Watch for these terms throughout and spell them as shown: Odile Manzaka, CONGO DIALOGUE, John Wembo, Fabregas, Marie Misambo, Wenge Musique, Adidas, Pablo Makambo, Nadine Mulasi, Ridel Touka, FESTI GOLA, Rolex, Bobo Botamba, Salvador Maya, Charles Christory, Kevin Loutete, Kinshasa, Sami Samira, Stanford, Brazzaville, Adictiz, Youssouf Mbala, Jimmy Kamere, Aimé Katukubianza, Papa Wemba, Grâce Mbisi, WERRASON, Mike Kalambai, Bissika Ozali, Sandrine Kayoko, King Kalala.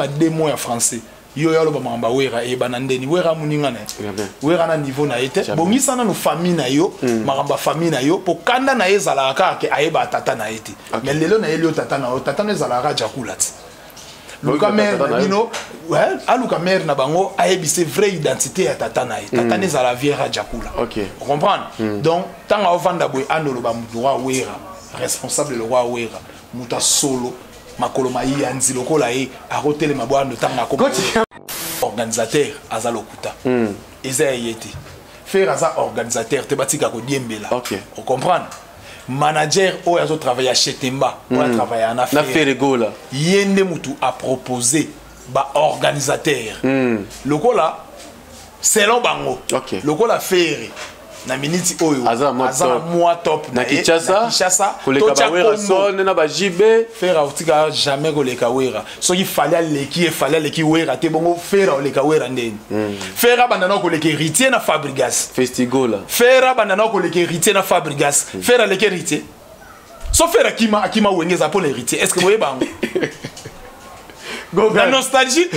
ma deux mois français. Yo yalo ba mamba wera e banandeni wera muninga na wera na niveau na ete bongisa na no famille na yo maramba famille na yo po kanda na ezala ka ke ayeba tata na ete mais lelo na elio tata na ezala ka jakula ti luka mer nino ouais aluka mer na bango ayebise vraie identité ya tata na ete tata na ezala viera jakula on comprendre donc tant a vanda boy andolo ba mudwa wera responsable le roi wera muta solo makolomai anzi lokola e arotele mabwano tanga ko organisateur azalokuta ezayete faire aza organisateur te batika ko diembela on comprendre manager o azo travailler chez Temba pour travailler en affaire l'affaire gola yende mutu a proposer ba organisateur lokola selon bango lokola faire na minute oyo azala moi top na Kinshasa koleka ba Werrason na ba JB faire autika jamais koleka wera so il fallait leki et fallait leki wera te bongo faire koleka wera ndeni faire bandana koleka héritier na Fabregas Festigola faire bandana koleka héritier na Fabregas faire leki héritier so faire akima wengeza pour l'héritier est-ce que voyez bango na nostalgie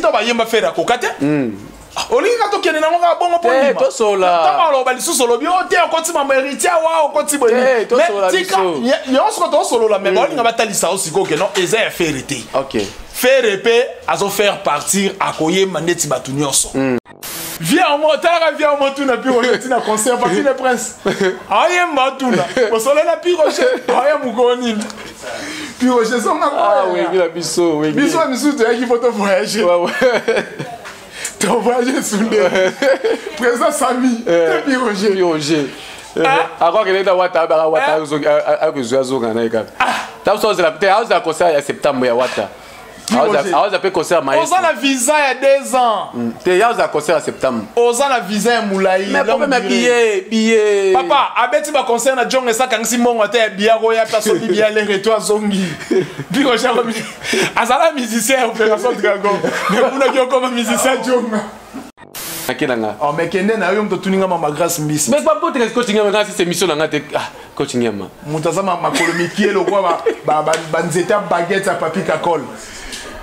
to ba yemba faire kokate olinga to kene na ngoka bongo poni to sola tama lo bali solo bi o te ko ti mama héritier wa o ko ti boni mais tika yo so to solo la mais olinga batalisa aussi ko keno ezay faire hérité faire répé azo faire partir akoye mandeti batu nyonso viens au motara viens au motuna puis on est na concert parti le prince ayem matuna o solo la puis roche ayem goni puis roche son na oui la biso te ki photo voyage ton voyage soudé. Présent Samy. Puis Roger. Encore qu'il est dans Wata,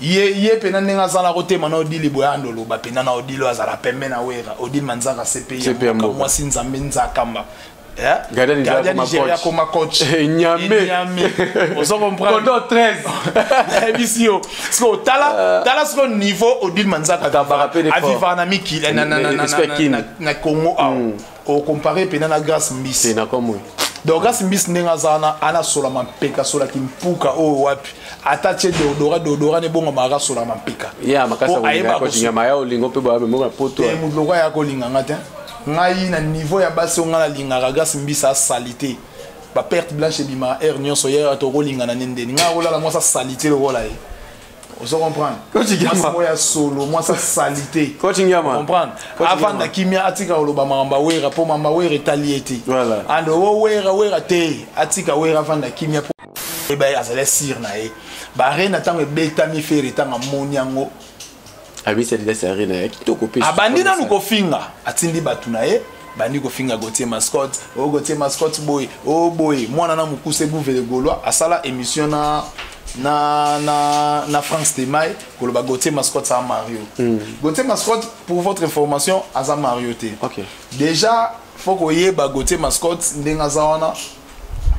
Yé penane nga zala rote mana odili boyandolo ba penana odilo azala pemena wera odil manzaka CPI kamwa sinzambe nzakamba hein gardien comme coach Nyame ozo comprendre condo 13 émission so tala so niveau odil manzaka kabara pe de aviva na miki na Congo au comparer penana grâce mbisi na comme donc grâce mbisi nga zana ana solama peka sola kimpuka o wapi atache deodora ne bongo mara sola mampika ya makasa wonga ko nyama ya olingo pe ba mo poto e muloko ya ko linganga te ngai na niveau ya basi onga na linganga gas mbisa salité ba perte blanche bima hernion soyer to ko lingana nende nga ko la mo sa salité le ko la e oso comprendre ko tigama mo ya solo mo sa salité ko tigama comprendre avant da kimia atika oloba mamba wera po mamba wera taliete voilà ando wera te atika wera avant da kimia et ben azale sir nae baré natang beta mi feri tanga monyango abi c'est de sir nae to ko pesa abandi na nuko finga atindi batu nae bandi ko finga Gautier Mascotte boy oh boy mwana na mukuse bouve de Gaulois asala émission na France Témai ko le Gautier Mascotte ça Mario Gautier Mascotte pour votre information aza Mario té déjà faut ko yeba Gautier Mascotte ndenga zawana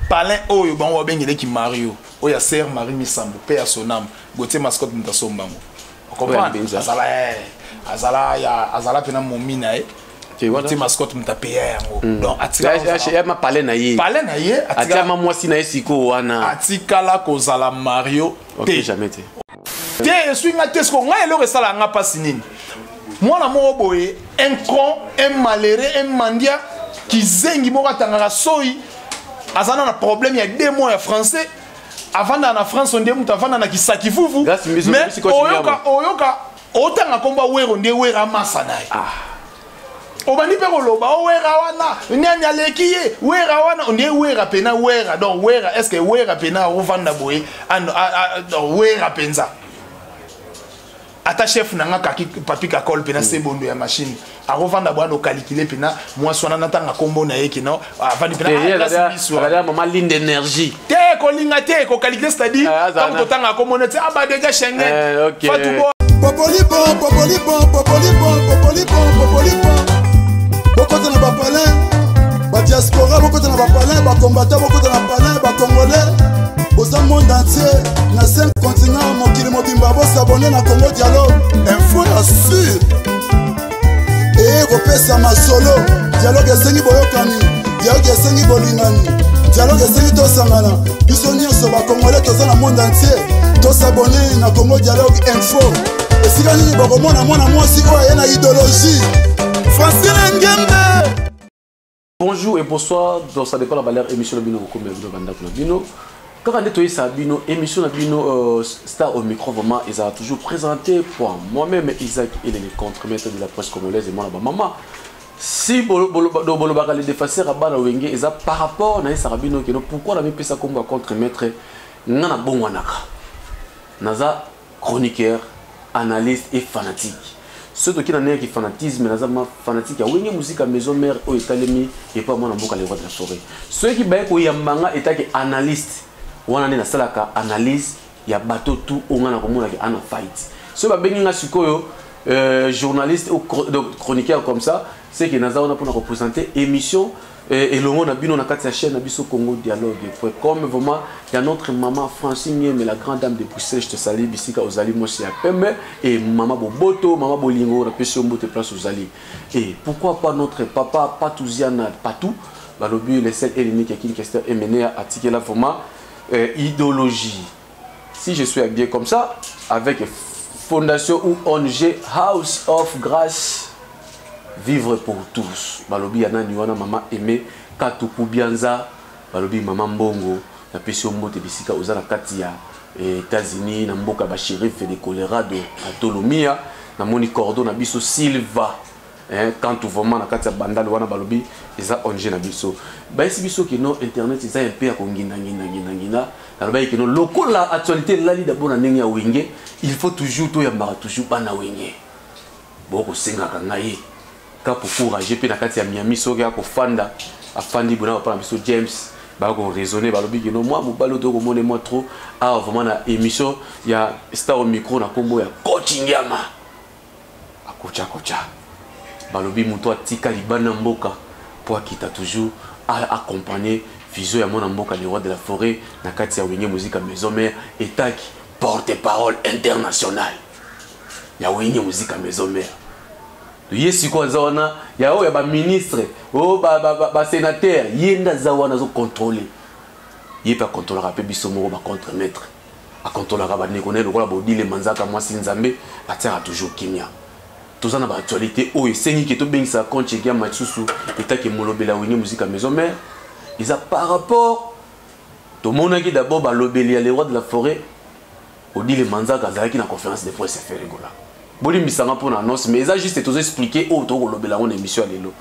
Palin oyo bango abengele ki Mario oya ser Marie Misambo pe ya sonam Gautier Mascotte ntasombango okomba azala ya azala pena momina e Gautier Mascotte mtapea yango donc atika ya ma palin na ye atika ma mwasi na ye siko wana atika la kozala Mario te jamais te swinga tesko ngai lo resala nga pasi nini mwana mo boye un con un malheureux un mandia ki zengi moka tangara soi azana na problème il y a deux mois français avant dans la France on dit mutu avant na kisaki vuvu mais oyoka Autant à combat où on est à Massanai. On va dire que on est à l'équipe, on est à Pena, on est à donc est-ce que on est à Pena, on va à Penza. Ata chef nanga kaki papi kakol pena sebondo ya machine a revendre bois no calculer pena moi sona natanga kombo na yeki non avant pena regarde maman ligne d'énergie té ko linga té ko calculer c'est-à-dire quand to tanga kombo na té aba déjà chengen fatubo popolibo popolibo popolibo popolibo popolibo bokota na bapalin ba diaspora bokota na bapalin ba combattant bokota na bapalin ba congolais aux monde entier, dans 5 continents, mon kilimo bimbabo s'abonner à Congo Dialogue. Info assure. Et repère ça ma solo. Dialogue est sengi boyokani. Dialogue est sengi bolingani. Dialogue est sengi tosangana. Bisonnier sur ma congolais, tous dans le monde entier. Tous s'abonner à Congo Dialogue. Info. Et si la ligne bobomona, moi, si on a une idéologie. Facile en game. Bonjour et bonsoir. Dans sa décolle à Valère, émission Bino, vous connaissez le Banda Bino. Quand on est Sabino, émission Sabino Star au micro, vraiment, ils ont toujours présenté pour moi-même Isaac et les contre-maîtres de la presse congolaise et moi, maman. Si Bolobaga les défenseurs à Bala Wenge, ils ont par rapport à Sabino, pourquoi on avait pu ça comme contre-maître Nana Bonwanaka Naza, chroniqueur, analyste et fanatique. Ceux qui n'ont qui fanatisme, Naza fanatique, il y a une musique à maison mère au Italemi et pas moi dans le roi de la forêt. Ceux qui baillent au Yamanga étaient analystes. On a analyse, il y a bateau tout, on a un fight. Ce qui est journaliste ou chroniqueur comme ça, c'est que nous avons représenté l'émission et le monde a sa chaîne Congo Dialogue. Comme vraiment, il y a notre maman Francine, mais la grande dame de Bruxelles, je te salue, Bissika Ozali, moi c'est Pembe, et maman Boboto, maman Bolingo, on a pu se mettre place Ozali. Et pourquoi pas notre papa, Patouziana, Patou, le seul et l'unique qui est mené à tiquer la format. Idéologie. Si je suis habillé comme ça, avec fondation ou ONG House of Grace, vivre pour tous. Balobi yana niwana maman aimé Katuku Bianza, balobi maman Mbongo, la pesiombo te bisika oza na Katia, États-Unis, na mboka ba shérif de Colorado, Atolomia, na moni Cordo na biso Silva. Quand tout vraiment na Katia bandal wana balobi eza ONG na biso. Bah si biso que non internet eza un peu à kongina ngina alors que non local la actualité la li d'abord na ngia wenge il faut toujours to ya mara toujours bana wenge bon ko singa kangai ka pour courager pe na Katia Miami so ya ko fanda afandi bona pa biso James ba ko raisonner balobi que non moi mobalo to ko mone moi trop ah vraiment na émission ya Star au micro na kombo ya coaching yama akocha kocha balobi muto atika libana mboka pour qui t'a toujours accompagné viso ya mona mboka le roi de la forêt na kati ya wenye musique à maison mère et tac porte-parole international ya wenye musique à maison mère yesi ko zawana ya o ya ba ministre o ba sénateur yenda zawana zo contrôler yé pas contrôler pe biso moko ba contre maître a contrôler ba ne connaît le ko la bo dile manzaka moi si nzambe atira toujours kimia. Tout ça dans l'actualité, oh, et c'est qui est bien ça compte qui a Matsusu et ta qui molobé la musique à maison mère. Ils ont par rapport tout monde qui d'abord balobé les rois de la forêt. On dit les manzas qui na conférence de presse fait rigola. Boli misanga pour l'annonce, mais ils ont juste tout expliqué oh tout lobé la on émission à l'élo.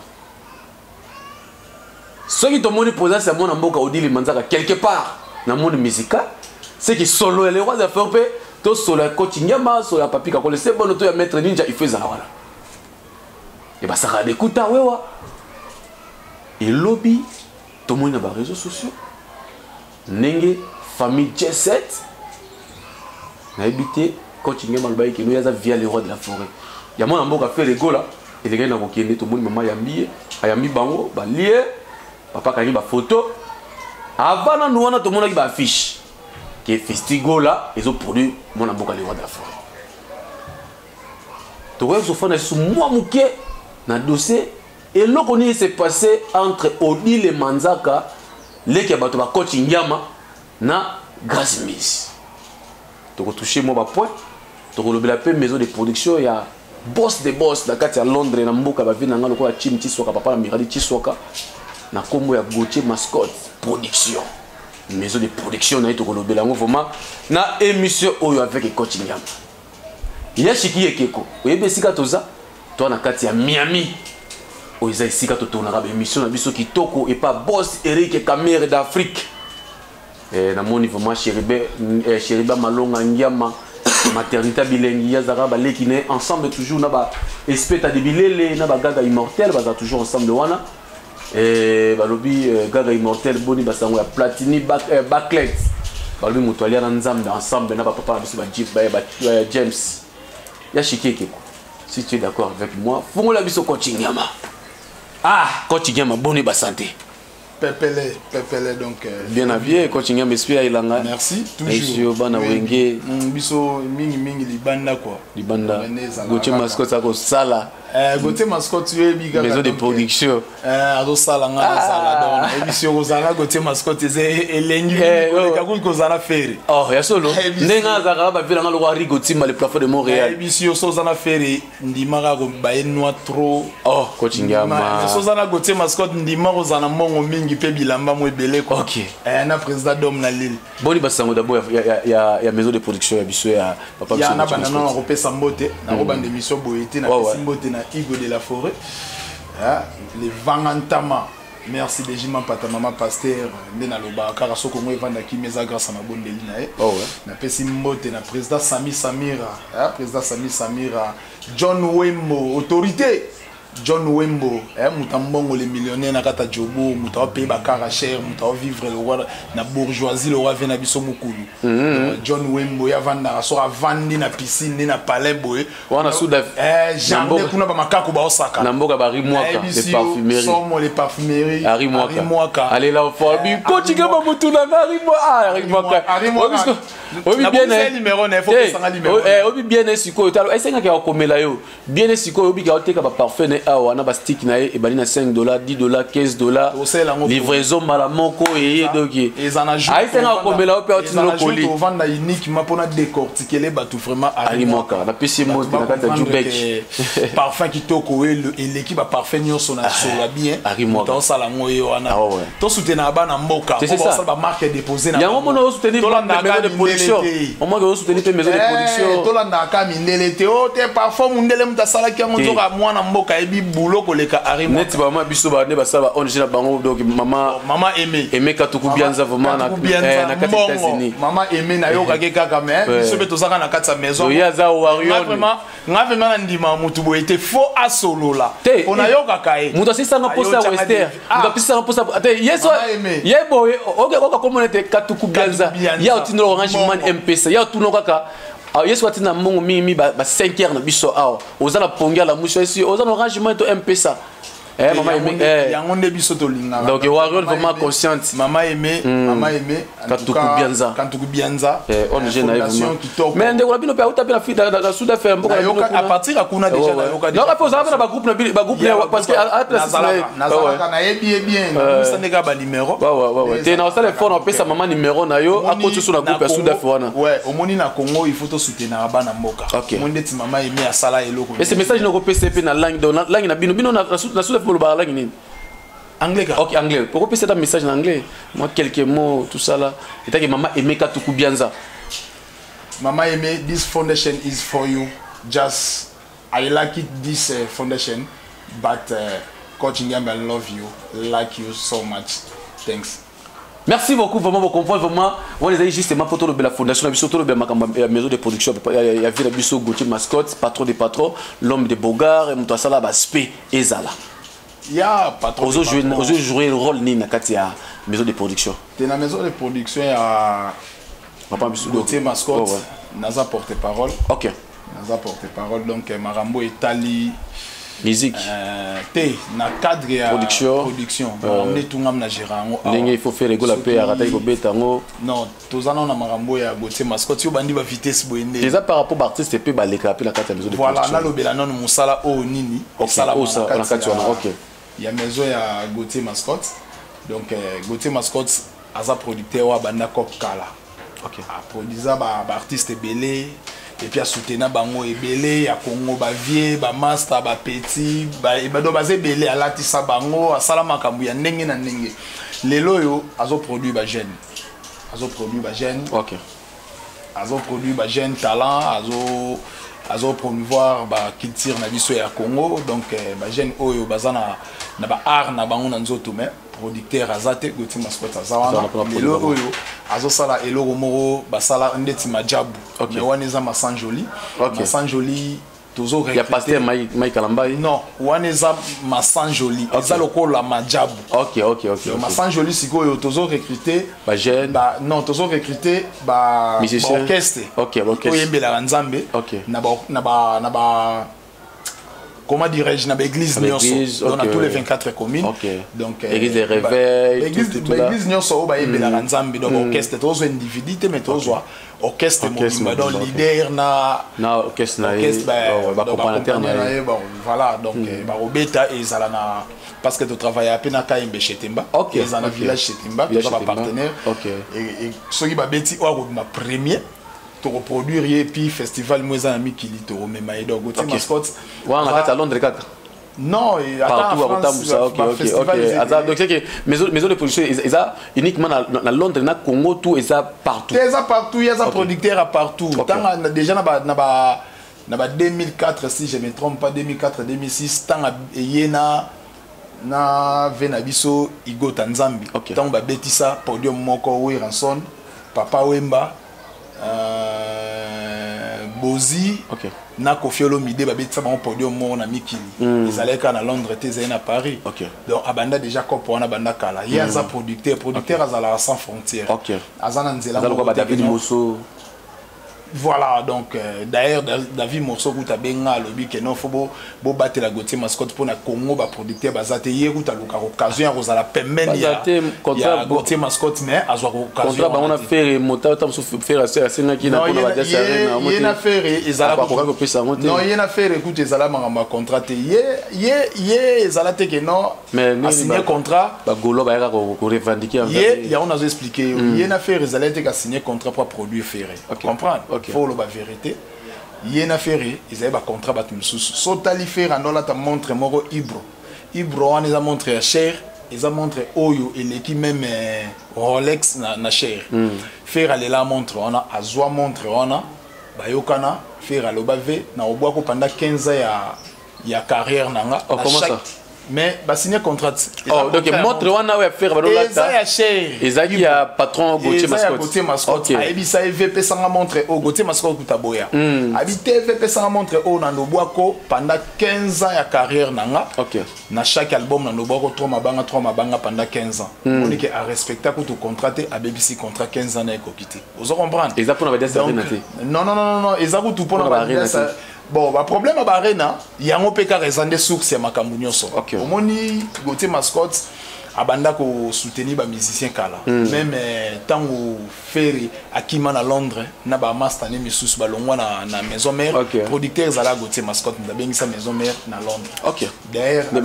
Ce qui tout monde pose c'est mon amboka on dit les manzas quelque part dans monde musical, c'est qui solo les rois de la forêt. Tout sur la coach Nyama, sur la papi qui a collé, c'est bon, tout à mettre ninja, il fait ça. Et bien, ça va d'écouter, ouais, ouais. Et lobby, tout le monde a des réseaux sociaux. Nenge, famille J7, on a habité coach Nyama, qui nous a via les rois de la forêt. Il y a mon qui a fait les go là, et les gars, ils ont dit, tout le monde, maman, il a mis bango, il a lié, papa, il a mis photo. Avant, nous avons tout le monde qui a affiché. Que festigo là, ils ont produit mon amour à l'Europe de la forêt. Tu vois, ce fond est sous moi, mouké, dans le dossier, et l'eau qu'on s'est passé entre Odile et Manzaka, les qui ont battu ma coach Nyama, na Grasmis. Tu as touché moi, ma point, tu as relevé la paix, maison de production, il y a boss de boss, la carte à Londres, dans Mboka, la ville, dans le coin, la Chim Tisoka, papa, la Miradi Tisoka, dans le combo, il y a Gautier Mascotte, production. Maison de production na ito kolobela ngo vraiment na émission oyo avec coaching yam Yashiki ekeko. Oyebe sika toza to na kati ya Miami. Oiza sika to tourna ba émission na biso kitoko et pas boss Eric Kamere d'Afrique. Eh na moni vraiment Chériba Malonga Ngiama maternité bilingue yazara ba lekine ensemble toujours na ba espeta de bilele na ba gaga immortel baza toujours ensemble wana. Et balobi gaga immortel boni basango ya platini backlet. Balobi mutualia na nzambe ensemble na ba papa na biso ba Jeep ba James. Yashiki si tu es d'accord avec moi, faut la biso coaching yama. Ah, coaching yama bonne ba santé. Pepele, pepele donc bien habillé coaching yama espia ilanga. Merci toujours. Bana wenge. Biso mingi mingi libanda quoi. Libanda. Gautier Mascotte ça ko sala. Gautier Mascotte tu es biga. Maison de production. Ado sala nga sala donc émission kozala Gautier Mascotte c'est elenyu. Kaku kozala faire. Oh, ya solo. Ndenga zaka ba vila nga lo ari Gautier ma le plafond de Montréal. Émission sozana faire ndimaka ko baye noa trop. Oh, coaching yama. Sozana Gautier Mascotte ndimaka kozana mongo mingi pe bilamba mo ebele quoi. OK. Na président d'homme na Lille. Boni basango d'abord ya maison de production ya biso ya papa biso. Ya na bana na rope sambote na roba d'émission boyete na simbote na Igor de la Forêt, les Vangantama, merci des gens, papa, maman, pasteur, Nenaloba, Karaso, Kongo, Evandaki, Mesa, grâce à ma bonne Delinae. Oh ouais. Na Pessimbote, na président Sami Samira, président Sami Samira, John Wembo, autorité. John Wembo, Moutambongo, les millionnaires, Nakata Djobo, Moutao Pays Bakara Cher, Moutao Vivre, le roi, na bourgeoisie, le roi Venabiso Moukoulou. John Wembo, Yavanda, Sora Vandi, na piscine, na palais, Boé. Wana Soudaf. J'aime Kuna Bamakako Baosaka. Namboga Barimouaka, les parfumeries. Somme les parfumeries. Arimouaka. Allez là, on fait. Mais continue à Moutouna, Arimouaka. Arimouaka. Arimouaka. Obi bien est numéro 9, faut que ça numéro. Obi bien est siko, essaye nga komela yo. Bien est siko, obi ka oteka ba parfum na awa na ba stick na e bali na $5, $10, $15. Livraison malamoko yeye doki. Essaye nga komela o pe otino koli. On vend na unique ma pona décortiquer les batou vraiment Arimoka. Na pesi mot na kata Djoubek. Parfum kitoko et l'équipe a parfum nyonso na sola bien. Arimoka. Ton sala ngoyo wana. To soutenir ba na mboka. Ba sala ba marque déposer na. Ya ngomo no soutenir de on m'a aussi tenu tes maisons de production. Tout l'andaka minelete, oh t'es parfois mundele mutasala qui a monté à moi n'amboka ebi boulot koleka arrive. Net maman bisoba ne basaba on jette bango donc maman aimé aimé katukubianza vraiment na katetazini. Maman aimé na yo kageka kamen. Bisobe tozaka na katet sa maison. Oyaza warion. Ngavema ndi mamutubo était faux à solo là. On a yo kakae. Mutasisa na posa western. Mutasisa na posa. Yeso yebo oka komonete katukubianza. Ya otino orange MPC, il y a tout le monde qui a mis 5 heures dans le bichot. Ils ont pongué la mouche ici, ils ont rangement de MPC. Maman aimé, donc Warrior vraiment consciente. Maman aimé, Katukubianza. On est généreux. Mais on a bien tapé la fille dans la Sud-Afrique. À partir à Kuna déjà. Non, après on a un groupe parce que à la salle. Nazaraka na ebi ebi. Ça n'est pas numéro. Ouais. T'es dans ça les fonds on paie sa maman numéro na yo. À côté sur la groupe Sud-Afrique. Ouais. Au moni na Congo il faut te soutenir à Bana Moka. Mon dit maman aimé à Sala et Loko. Et ce message nous PCP na langue dans langue na bino na Sud-Afrique. Pour le parler anglais. OK, anglais. Pourquoi passer un message en anglais? Moi quelques mots tout ça là. Et que maman aimé Katukubianza. Maman aimé, this foundation is for you. Just I like it this foundation, but coaching game I love you. Like you so much. Thanks. Merci beaucoup vraiment vous comprenez vraiment on les a justement pour tout la fondation la surtout la maison de production il y a vu la biso Gautier Mascotte patron des patrons l'homme de Bogart et Mutasa la baspe ezala. Ya patron. Aujourd'hui jouer le rôle ni na katia maison de production. T'es la maison de production à papa biso Gautier Mascotte naza porte-parole. OK. Naza porte-parole donc Marambo Italie musique té na cadre ya production on est tout ngam na gérango il faut faire rigoler paix à rater ko betango non tozana na marambo ya Gautier Mascotte yo bandi ba vitesse boende déjà par rapport aux artistes peut ba leka pe la carte maison de voilà na lobela non musala o nini musala o ça na carte wana OK ya maison ya Gautier Mascotte donc Gautier Mascotte aza producteur wa banda kokala OK a produisa ba artiste belé. Et puis à soutenir Bango et Belé, à Congo Bavier, à Master, à Petit, à Belé, à Latissa Bango, à Salamakambu, à Nengue, à Nengue. Les loyaux, ils ont produit des jeunes. Ils ont produit des jeunes. Ils ont produit des jeunes talents, ils ont azo promouvoir ba culture na biso ya Congo donc ba jeune oyo bazana na ba art na bango na nzoto mais producteur azate Gautier Mascottte azawana lelo oyo azo sala eloko moko ba sala ndeti majabu mais waneza masanjoli masanjoli tozo recruter ya pasteur Mike Kalambai non waneza masanjoli ezalo ko la majabu OK masanjoli sikoyo tozo recruter ba jeune ba non tozo recruter ba orchestre OK oyembela nzambe na ba comment dirais-je, dans l'église Nyonso, on a tous les 24 communes. Donc l'église des réveils, l'église Nyonso, il y a un ensemble d'orchestres, tous individuels, mais tous orchestres, donc leader na orchestre voilà, donc Barobeta et Zalana parce que tu travailles à peine à Kaimbe Chetemba, ils ont un village Chetemba, ils sont partenaires. Et ceux qui babeti au premier te reproduire et puis festival moins ami qui lit au même et donc Gautier Mascottte ouais on arrête à Londres 4 non partout à Rotambusa OK donc c'est que maison de production ils a uniquement à Londres na Congo tout ils a partout ils a producteurs à partout tant déjà na ba 2004 si je me trompe pas 2004 2006 tant yena na venabiso Igo Tanzambi tant ba betisa podium moko Werrason Papa Wemba Bozi, na Kofiolo Mide, babé ça on produit au monde à Mikili. Ils allaient quand à Londres, ils allaient à Paris. Donc abanda déjà comprend abanda kala. Il y a un producteur azala sans frontières. Azana nzela. Voilà donc d'ailleurs David Morso kuta benga lobi que non faut bo battre la Gautier Mascottte pour na Congo ba producteur bazate yeku ta luka occasion ya kozala pemene ya contrat Gautier Mascottte mais azwa occasion contrat on a fait monter tam sou faire assez na kina pour ba dessa na monter il y a faire ezala pour que puisse monter non il y a faire écoute ezala ma contrat ye ezala te que non signer contrat ba golo ba ko revendiquer en fait il y a on a expliqué il y a faire ezala te ka signer contrat pour produire ferré comprendre faut le vérité il y a affaire ils avaient un contrat batum sous sotalifera non là tu montres moro ibro on les a montré cher ils ont montré oyo et l'équipe même Rolex na cher faire aller la montre on a azwa montre on a bayokana faire aller bavé na obwa ko pendant 15 ans ya carrière nanga comment ça mais bah signer contrat oh donc montre on a faire voilà ça Isaac il y a patron Gautier Mascottte abisa EVP sans montrer au Gautier Mascottte kutaboya habité EVP sans montrer au Nandoboako pendant 15 ans ya carrière nanga na chaque album Nandoboako trois mabanga pendant 15 ans on dit que à respecter pour tout contrater à BBC contrat 15 ans na ekokité vous comprendre Isaac pour dire ça non Isaac tout pour dire ça. Bon, le problème à Barena, il y a un peu de sources à Macamounioso. Au moins, Gautier Mascottte a soutenu les musiciens. Même tant que Ferry a quitté à Londres, il y a un master qui a la maison mère. Producteurs à la Gautier Mascottte, il y a une maison mère à Londres. D'ailleurs, à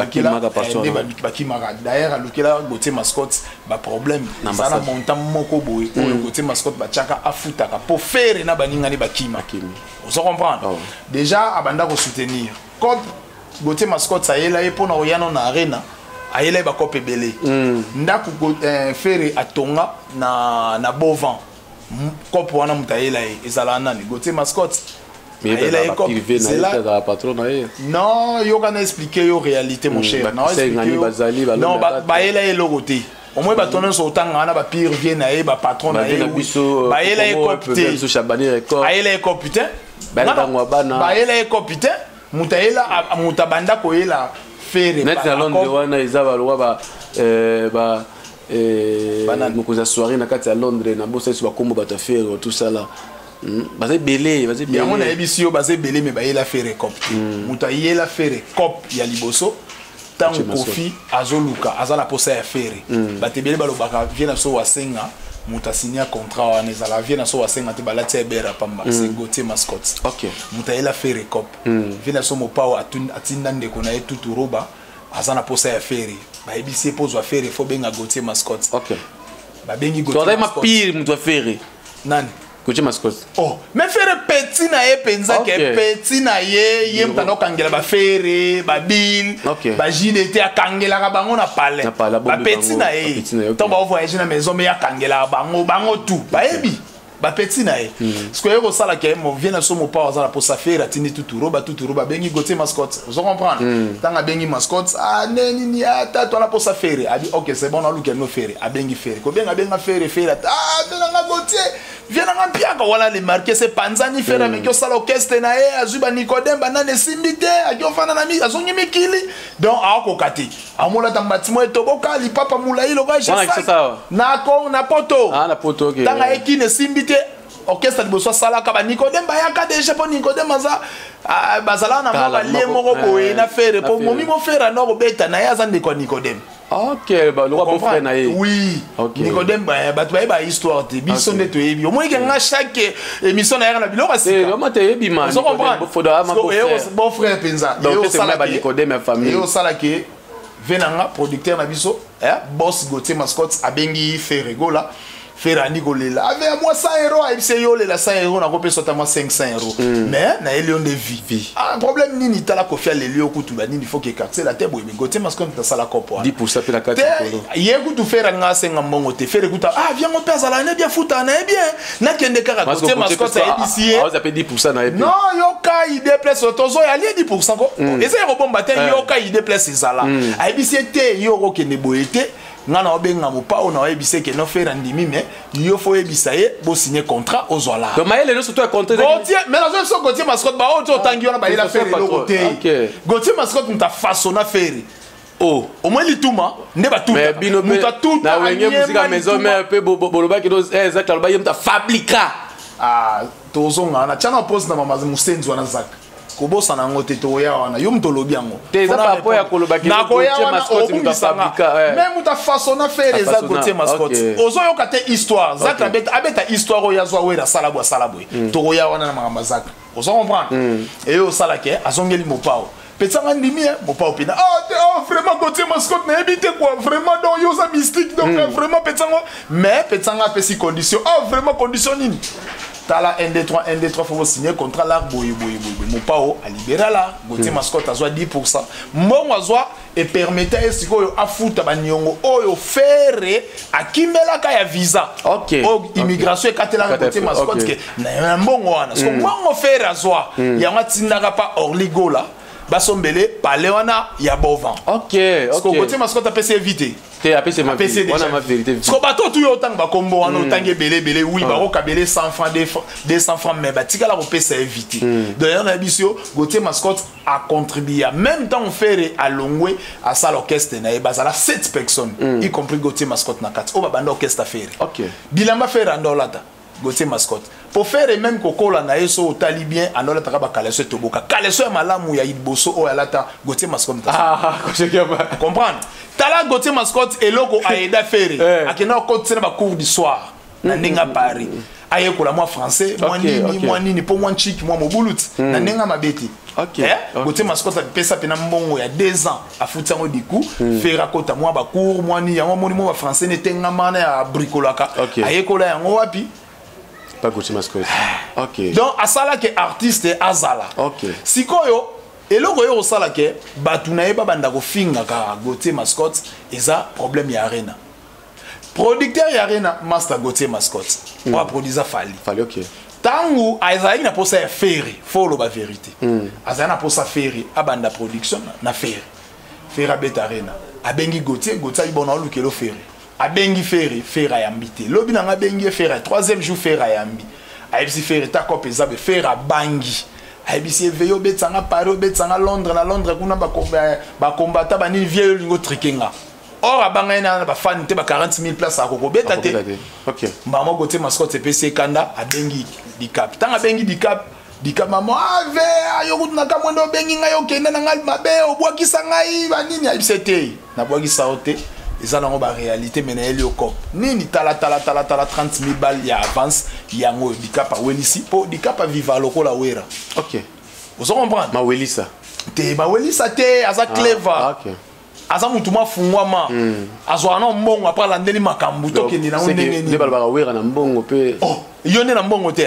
Gautier Mascottte, il y a un problème. Il y a un montant de Gautier Mascottte pour faire des choses. Vous comprenez? Déjà, abanda ko soutenir. Quand Gautier Mascottte ça y est là pour na oyano na arena, ayela ba ko pebele. Ndaku ko faire atonga na bovan. Ko pour na mutayela ezala na Gautier Mascottte. Mais il est comme c'est là la patronne aye. Non, yo kana expliquer yo réalité mon cher. Non, c'est ngani bazali ba. Non, ba yela e logoté. Au moins, bâtonner sur autant, on a pas pire vienne aye ba patron aye. Ba yela e copité. Ba yela e copité. Baela est copité, Moutaela a Moutabanda Koela fait. Net à Londres, on a Isabaloua, Banane Mokosa soirée, Nakat à Londres, Nabosa, Swacombo, Batafé, tout ça là. Basé Belé, basé Belé. On a ébissio, basé Belé, mais Baela fait récop. Moutaela fait récop, Yaliboso. Tant que Kofi, Azoluka, Azala Posa est ferré. Baté Belé, Balobaka, vient à Soasenga. Moutassinia contrat en Ezala vient à Soasenga Tibalati Bera Pamba, c'est Gautier Mascottte. Moutaela fait récop. Vient à Somopao à Tindan de Konae tout Roba, Azana Posa à Ferry. Bah, ABC pose à Ferry, faut bien à Gautier Mascottte. Bah, bien Gautier Mascottte. Tu as ma pire, Mouta Ferry. Nan. Gautier Mascottte. Oh, mais faire petit naïe, pensa que petit naïe, yem tano Kangela ba Ferry, ba Bill, ba Ginette à Kangela Rabango na Palais. Ba petit naïe. Tant va voyager na maison, mais à Kangela Bango, Bango tout. Ba Ebi. ba petit nae square au sala qui aime vient à son mot pas à pour sa faire atini tout roba bengi Gautier Mascotte vous comprendre tant à bengi Mascotte ah neni ni ata toi la pour sa faire a dit OK c'est bon on look no faire a bengi faire ko benga benga faire ah benga Gautier vient en piaka voilà les marquer c'est panzani faire mais que sala orchestre nae azuba Nicodème banane simbite a qui ofana na mi azongi mikili donc a ko kati a mola tambatimo et toboka li papa mulai lo ga na ko na poto ah na poto OK tant à qui ne simbi orchestre de Bosso Sala Kaba Nicodème Bayaka déjà pour Nicodème Maza Bazala n'a pas lié Morocco et n'a fait pour mon mimo frère à Nord Beta Nayazan de Nicodème. OK, le roi beau frère Naye. Oui, Nicodème Batoye ba histoire de Bisson de Toyebi. Au moins, il y a chaque émission à la Bilora. C'est vraiment Toyebi, man. Bon frère Penza. Donc, c'est la Nicodème et famille. Et au Salaké, Venanga, producteur Nabiso, boss Gautier Mascotte, Abengi, Ferrego là. Ferrani Golela. Avec moi 100 euros, il s'est yolé la 100 euros, on a repris certainement 500 euros. Mais, il y a un lion de vie. Un problème, il y a les lieux où il faut que c'est la tête. Mais Gautier Mascotte, tu as la copoie. 10% de la carte. Il y a un coup de faire un assez en bon côté. Faire écoute, ah, viens, mon père, ça l'a bien foutu, on est bien. N'a qu'un des caractères. Gautier Mascotte, ça a été ici. Ah, ça fait 10%. Non, Yoka, il déplace autant. Il y a 10%. Et ça, il rebond matin, Yoka, il déplace ses alas. A ébicité, Yoro, qui n'est boété. Nana benga mopa on a ebissé que non faire ndimi mais il faut ebissaye bo signer contrat aux zola. Donc maïe les surtout à contrat. Gautier mais la zone sur Gautier Mascotte ba auto tangi on ba il a fait le côté. Gautier Mascotte on t'a façonné faire. Oh au moins il tout ma ne ba tout. Mais bino tout. Na wenge musique à maison mais un peu boloba qui dose exact alba yem ta fabrica. Ah tozonga na chana pose na mama musenzo na zak. Kobosa na ngote to ya wana yo mtolobi yango te za papo ya kolobaki na Gautier Mascotte mutafabrika même ta façon à faire les Gautier Mascotte ozo yo kate histoire za kabeta abeta histoire o ya zo wera salabwa salabwe to ya wana na mamazaka ozo comprendre et yo salake azongeli mopao petsanga ndimi mopao pina oh vraiment Gautier Mascotte na ebite quoi vraiment donc yo za mystique donc vraiment petsanga mais petsanga pe si condition oh vraiment condition nini t'as la 1, 2, 3, faut signer contrat là, mon pao a libéré là, Gautier Mascotte a 10%. Mon azoa et permettait à ce qu'on a foutu à Banyongo, oh, faire à qui met la caille à visa. OK. Oh, immigration et catalan, Gautier Mascotte, que n'a un bon one. Ce qu'on faire à soi, il y a un tinaga pas orligo là. Basombele, Paléona, Yabovan. OK. Parce que Gautier Mascotte a pu s'éviter. A pu s'éviter. On a ma vérité. Parce que bateau tout autant va combo, on autant que belé, oui, baro kabelé 100 francs, 200 francs, mais batika la peut s'éviter. D'ailleurs, on a dit Gautier Mascotte a contribué. Même temps, on fait à Longwe, à salle orchestre, il y a 7 personnes, y compris Gautier Mascotte na 4. On va bande orchestre à faire. OK. Bilamba fait randolata. Gautier Mascotte. Pour faire et même coco la naïso au talibien alors la taraba kaleso toboka kaleso malamu ya iboso o alata Gautier Mascotte ah comprendre tala Gautier Mascotte eloko aida faire akena continue ba cours du soir na ndinga Paris ayekola moi français moi nini pour moi chic moi mobulut na ndinga mabeti OK Gautier Mascotte pesa pena mbongo ya 2 ans afuta ngo diku fera kota moi ba cours moi ni yango moni moi français netenga mana ya bricolaka ayekola yango wapi pas Gautier Mascotte. OK. Donc asala que artiste azala. OK. Sikoyo eloko yo osala que batuna e babanda ko finga ka Gautier Mascotte eza problème ya arena. Producteur ya arena master Gautier Mascotte. Wa produisa fali. OK. Tangu azayi na posa ya ferry, follow ba vérité. Azayi na posa ferry abanda production na ferry. Ferry abeta arena. Abengi Gautier ibona lukelo ferry. A bengi ferry ferra yambite lobi na bengi ferra 3e jour ferra yambi a ebisi ferra ta kopeza be ferra bangi a ebisi veyo betanga Paris betanga Londres na Londres kuna ba combattant ba ni vieux lingo trikenga or abanga na ba fan te ba 40000 places a koko beta te OK maman Gautier Mascotte PC kanda a bengi di cap tanga bengi di cap maman ave ayoku na kamwendo bengi ngayo kenda na ngal mabe obwakisa ngai ba nini a ebisete na bwakisa ote ils ont en réalité mené le cop. Ni tala 30,000 balles y a avance y a un handicap à Wellisi pour handicap à vivre à l'eau la ouera. OK. Vous comprenez? Ma Wellisa. T'es ma Wellisa t'es à sa cleva. OK. Aza mutuma fungwama azoana mbongo après la ndeli makambuto ke ni na onene ni. Les balles à ouera na mbongo pe. Oh, yone na mbongo te.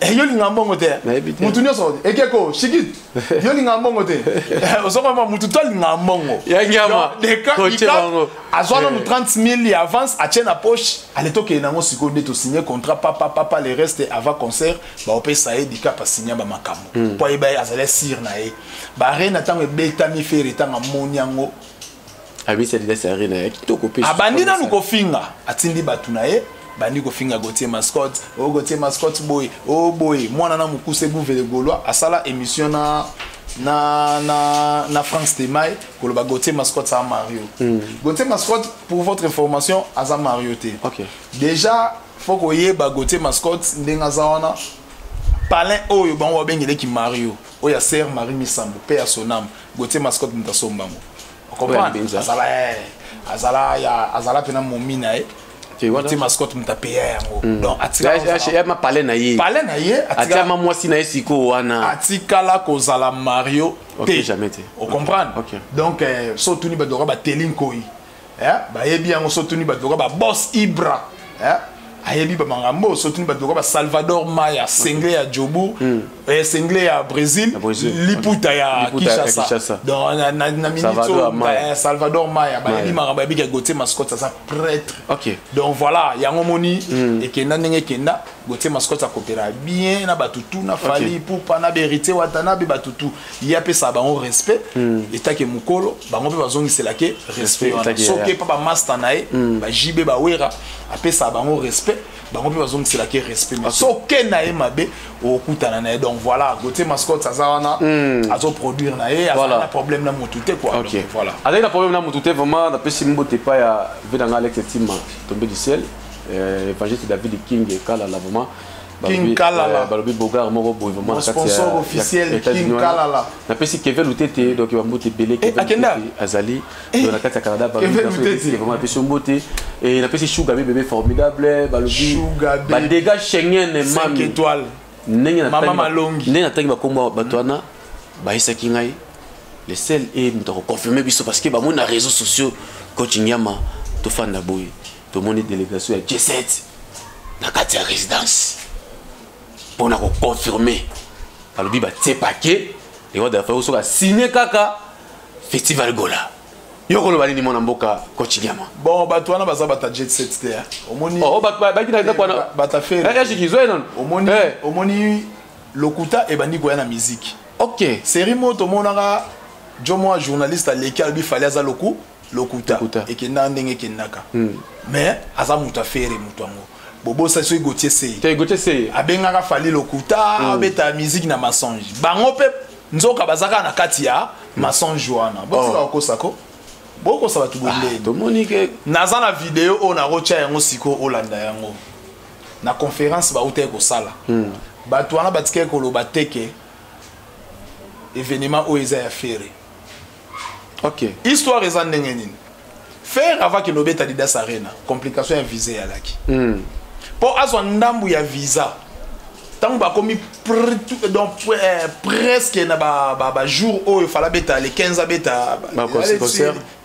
Et il y a un bon côté. Et Keko, Chikit, il y a un bon côté. Au sommet, il y a un bon côté. Il y a un bon côté. Il y a un bon côté. À 30 000, il avance, à tient la poche. À l'époque, il y a un bon côté de signer contrat, papa, les restes avant concert. On peut s'aider, il y a un signer à ma cam. Pour y aller, il y a un sire. Barré, Nathan, il y a un bétamifé, il y a un moniango. Abissé, il y a un rien. Qui t'a coupé? Abandina, nous cofinga. Atindi, Batunae. Bandi ko finga Gautier Mascotte, oh Gautier Mascotte boy, oh boy, moi nana mukuse bouve de Gaulois, à ça la émission na France Témaï, pour le Gautier Mascotte ça Mario. Gautier Mascotte pour votre information, ça Mario té. OK. Déjà faut qu'on y ait Gautier Mascotte ndenga zawana. Palin oh yo bango bengele ki Mario. Oh ya Serre Marie Misambo, père son âme, Gautier Mascotte mtasombango. On comprend ça ça azala ya azala pena momina e. Gautier Mascotte m'a payé. Donc, Atikala Mario. Jamais. On comprend. Donc, surtout Boss Ibra. Salvador Maya, Senglé à Djobo, Senglé à Brésil, Liputa à Kinshasa. Donc, Salvador Maya, Gautier Mascotte, ça prêtre. Donc voilà, il y a un moni, et Kenda, Gautier Mascotte, ça coopéra bien, na batoutou, na fali, pour panaberité, watanabe, batoutou. Il y a ça, on respect, et t'as que Moukolo, on peut pas c'est la que respect. Sauf que papa Mastanae, Jibé, Bawera, après ça, on respect. On peut dire que c'est la qui respect. Sauf que Naïma B au coup de donc voilà, Gautier Mascotte, ça va produire un problème dans mon tout quoi. Voilà. Avec le problème dans mon tout vraiment, d'après Simbo Tepaya, Vedanga Alex et Tim tombé du ciel, évangéliste David King et Kalala vraiment. King Kalala. Balobi Bogar, Moro Boy, vraiment. Sponsor officiel King Kalala. D'après si Kevin Loutete, donc il va monter Belé, Kevin Azali, dans la carte à Canada, Balobi, vraiment un peu somboté. Et il a fait Chouga bébé formidable, Balobi. Bah dégage Schengen et Mami. 5 étoiles. Maman Malongi. N'est-ce pas que ma Batuana, bah il s'est quingai. Le seul est de reconfirmer parce que bah mon réseaux sociaux Kochinyama, Tofanda Boy, tout le monde est délégation à G7, la carte à résidence. Pour nous confirmer, alors il va te paquer. Les gars d'affaires sont signé Kaka Festival Gola. Yo kolo bali ni mona mboka Kochinyama. Bon batwana baza bata jet set there. Omoni. Oh ba kina kida kwana bata faire. Ya jikizwe non. Omoni. Omoni lokuta e bandi koya na musique. OK. Série moto monaka jomo journaliste lequel bi fallait za loku lokuta et kina ndenge kinaka. Mais azamu ta faire mutwango. Bobo ça c'est Gautier Sey. Te Gautier Sey. Abenga fallait lokuta beta musique na mensonge. Bango pe nzoka bazaka na katia mensonge wana. Bosi la okosako. Beaucoup ça va tout bouler. Naza la vidéo on a reçu un siko Hollanda yango. Na conférence ba outé ko sala. Ba toana ba tike ko lo ba teke événement où ils a ferré. OK. Histoire ils en ngenini. Faire avant que nobeta didas arena, complication ya visa ya laki. Pour azo ndambu ya visa. Tant ba komi donc presque na ba jour où il fallait beta les 15 beta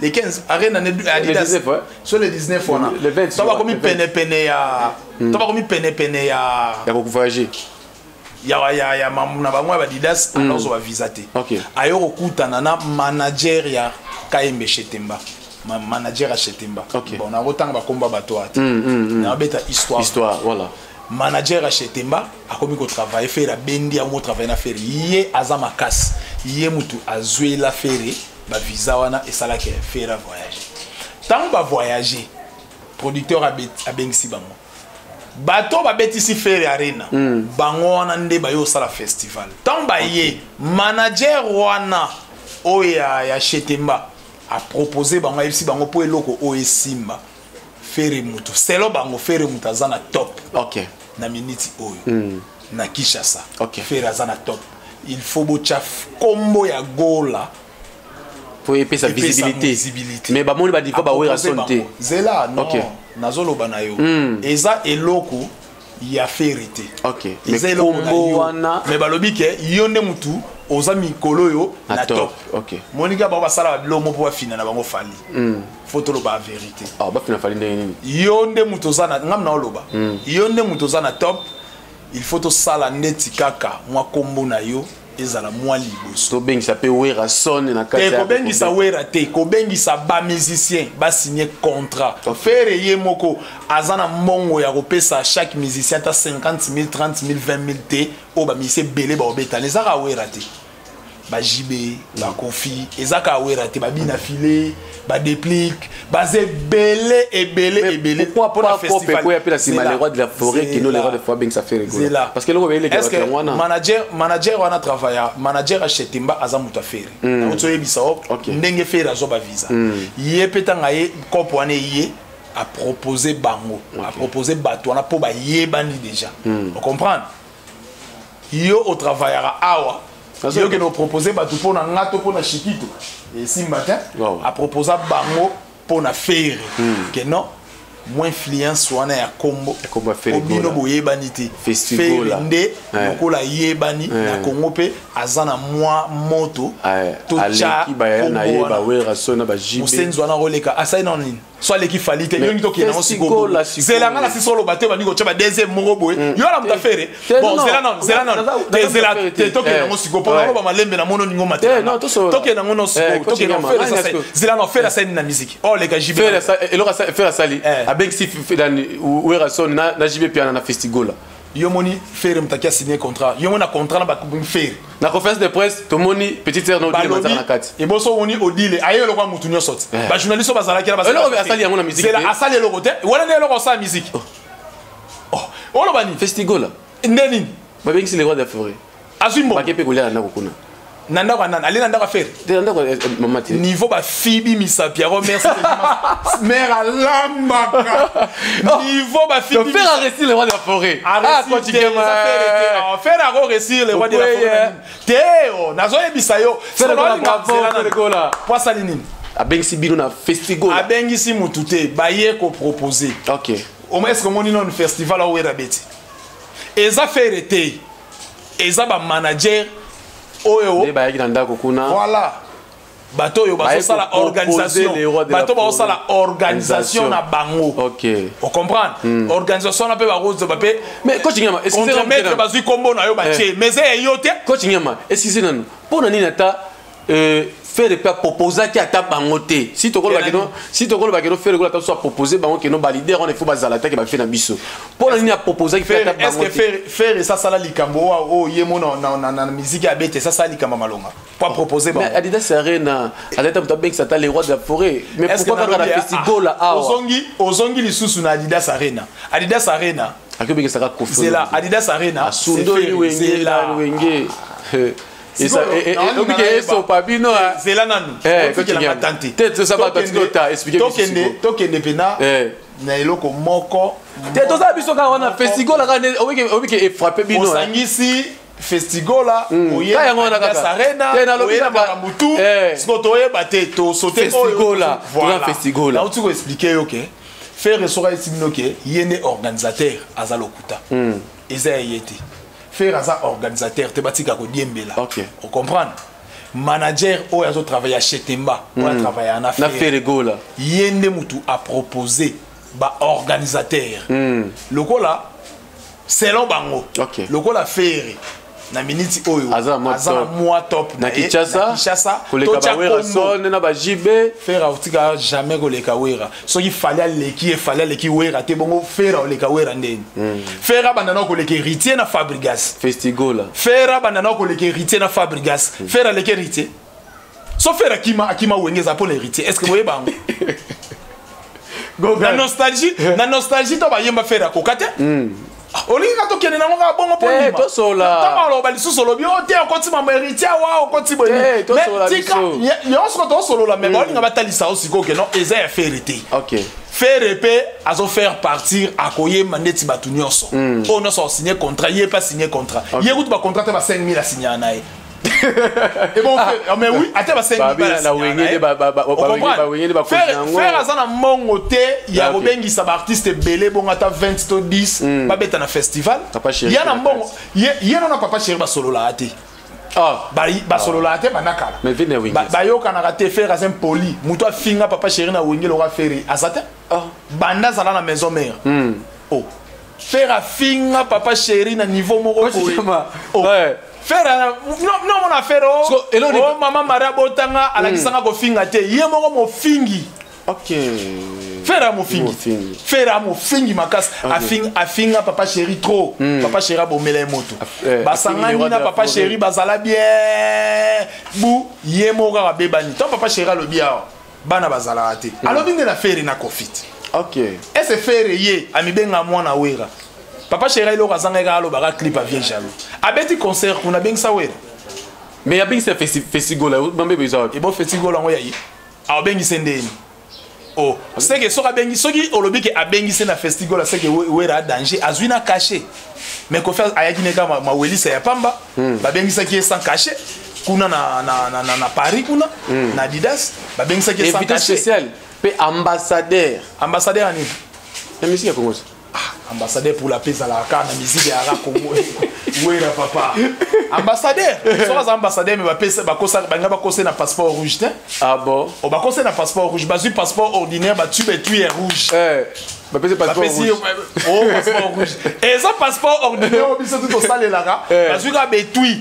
les 15 arena Adidas sur les 19 on a le 20 ça va komi pene ya ça va komi pene ya ko voyager ya mamuna ba moi ba Adidas on va visiter ayo okuta nana manager ya Kaembe Chetemba manager ya Chetemba bon na rotanga ba komba ba toi na beta histoire voilà manager à Chetemba a commis qu'on travaille faire la bendi à mon travail na faire yé azama casse yé mutu azoué la ferré ba visa wana et ça la qui faire la voyage tant ba voyager producteur a bengsi bango bato ba beti si ferré arena bango wana nde ba yo sala festival tant ba yé manager wana o ya Chetemba a proposé bango FC bango pour eloko o esimba ferré mutu c'est là bango ferré mutazana top OK na minute oyo na Kinshasa ferré azana top il faut bochaf combo ya gola pour épaisser sa visibilité mais ba moni ba difa ba Werrason té zela non nazolo banayo eza eloko ya ferré té OK mais combo wana mais balobi ke yonde mutu oza mikolo yo na top OK monika ba basala ba lomo po fina na bango fali photo lo ba vérité ah ba fina fali ndenge nini yo nde mutoza na ngam na loba yo nde mutoza na top il faut tout ça la neti kaka moi kombo na yo ezala moi liboso to bengi sa pe Werrason na kati ya ko bengi sa wera te ko bengi sa ba musicien ba signer contrat faire ye moko azana mongo ya ko pesa chaque musicien ta 50 000 30 000 20 000 te o ba musicien belé ba obeta les ara wera te ba jibe la confi ezaka wera te ba bina filé ba déplique basé belé et belé et belé pourquoi pour la festival pourquoi appelle c'est les rois de la forêt qui nous les rois de forêt bien ça fait rigoler parce que le manager on a travaillé manager acheté mba azamuta faire na otoye bisao ndenge faire azoba visa yé pétanga yé comprendre yé a proposer bango a proposer bato on a po ba yé bandi déjà on comprend yo au travaillera awa parce que nous proposer bato pour na ngato pour na chikito et si matin a proposé bango pour na faire que non moins influence soit na combo bino boyebanité festival ndé donc la yebani na Congo pe azana moi moto tout ça qui ba na yeba Werrason ba jibe musenzo na roleka asai na online soit l'équipe fallite yo nto ki na siko c'est la ngala si solo baté ba niko tchaba deuxième moko boye yo la mutafere bon c'est la to ki na siko pour ba malembe na mono ningo maté to ki na ngono siko to ki na faire ça c'est la no faire ça na musique oh les gars jibe faire ça avec si Werrason na jibe piano na festival yo moni faire mutaki signer contrat yo mona contrat ba ko faire na conférence de presse to moni petite sœur no di matana na kati et boso moni odile ayo lokwa mutunyo sot ba journaliste ba zalaki ba asali yango na musique c'est la asali loko te wala ne loko sa musique oh wala bani festival ndeni ba bengi si les rois de la forêt azimbo ba kepe kolala na kokuna nanda kwa nanda alina nanda kwa faire nanda kwa mama tire niveau ba fibi misapia remercie mère à lambaka niveau ba fibi faire arrêter les rois de la forêt ah quand tu dis faire arrêter les rois de la forêt teo nazo ebisa yo faire la cavale kola pour ça nini abengisi bino na festival abengisi mutute ba ye ko proposer OK au est-ce que mon non festival au erabeti eza faire été eza ba manager oyo voilà bato yo baso sala organisation bato baso sala organisation na bango OK on comprend organisation na pe ba rose ba pe mais coaching yama est-ce que c'est remettre bazui combo na yo ba tie mais c'est yote coaching yama est-ce que c'est non pour nani nata faire des propositions qui attaquent bangoté si to kolo ba keno si to kolo ba keno faire le gola soit proposer bango keno valider on est faut bazala ta qui ba faire na biso pour nani a proposer qui fait attaquer bangoté est-ce que faire ça sala likambo o yemo na musique ya bête ça sala likamba malonga pour proposer bango mais Adidas Arena Adidas to bank ça ta les rois de la forêt mais pourquoi pas na festival là ah ozongi lisusu na Adidas Arena akobeke ça ka kofi c'est là Adidas Arena sundo wenge la wenge et ça c'est là nanu que la patente tête ça va tantita expliquer tokende pena na eloko moko tête ça biso ka wana festival la obike frapper bino osangisi festival la oyeba na sarena tena lobina ba mutu siko toyeba te to sauter festival la grand festival là tu ko expliquer OK faire resora itinoke yene organisateur azalokuta eza yete faire un organisateur thématique à Kodiembela. OK. On comprend. Manager, on a travaillé à Chetemba. On a travaillé en affaires. Yende Moutou a proposé un organisateur. Le cola, selon Bango. OK. Le cola fait. Na minute oyo azana moi top na Kinshasa koleka ba Werrason na ba jibe faire autika jamais koleka wera so il fallait leki wera te bongo faire koleka wera ndeni faire bandana koleka héritier na Fabregas festival faire bandana koleka héritier na Fabregas faire leki héritier so faire akima wengeza pour l'héritier est-ce que vous voyez bango go na nostalgie to ba yemba faire kokate olinga to kene na ngoka bongo polima to sola tama lo ba lisu solo bi ote okoti mama héritier wa okoti boni mais tika yo sko to solo la mais olinga ba talisa osiko ke non eza ya ferité OK faire pe azo faire partir akoye maneti batu nyonso o no so signer contrat yé pas signer contrat yé route ba contrat ba 5 000 a signer nae et bon mais oui ata ba 5 000 la wengé ba wengé ba faire azana mongo te ya robengi sa artiste belé bon ata 20 to 10 ba beta na festival ya na mbongo ya na papa chéri ba solo la ate ah ba solo la ate ba nakala mais vina wengé ba yoka na raté faire azin poli muto afinga papa chéri na wengé lo ra faire azata banda zala na maison mère oh faire papa chéri na niveau moko ouais faire non mon affaire oh maman marabotanga alakisanga ko finga te ye moko mo fingi OK faire mo fingi makasi afinga papa chéri trop papa chéri abomela moto basanga na papa chéri bazala bien bou ye moko ka bebani ton papa chéri lo bien bana bazala ate alors bien na faire na confite. OK. Et se faire yé ami benga mwana wera. Papa chéri lo kazanga ga lo ba clip a bien jaloux. A beti concert on a bien ça wera. Mais ya bien c'est festival là, bambe bizarre. Et bon festival ngo yayi. A bengi sendeni. Oh, c'est que soka bengi soki olobi ke a bengi sen na festival là c'est que wera danger azwina caché. Mais ko faire ayaki neka ma weli ça ya pamba. Ba bengi ça qui est sans caché. Kuna na Paris kuna na Didas ba bengi ça qui est sans caché. Ambassadeur. Ambassadeur en la musique à Congo. Ah, ambassadeur pour la paix à la carte, la musique à la Congo. Oui, la papa. Ambassadeur. Soit ambassadeur, mais va passeport rouge. Ah bon? On va conseiller un passeport rouge. Basu passeport ordinaire, tu es rouge. On va passeport rouge. Oh, passeport rouge. Et ça, passeport ordinaire, on va tout au salé là. Basu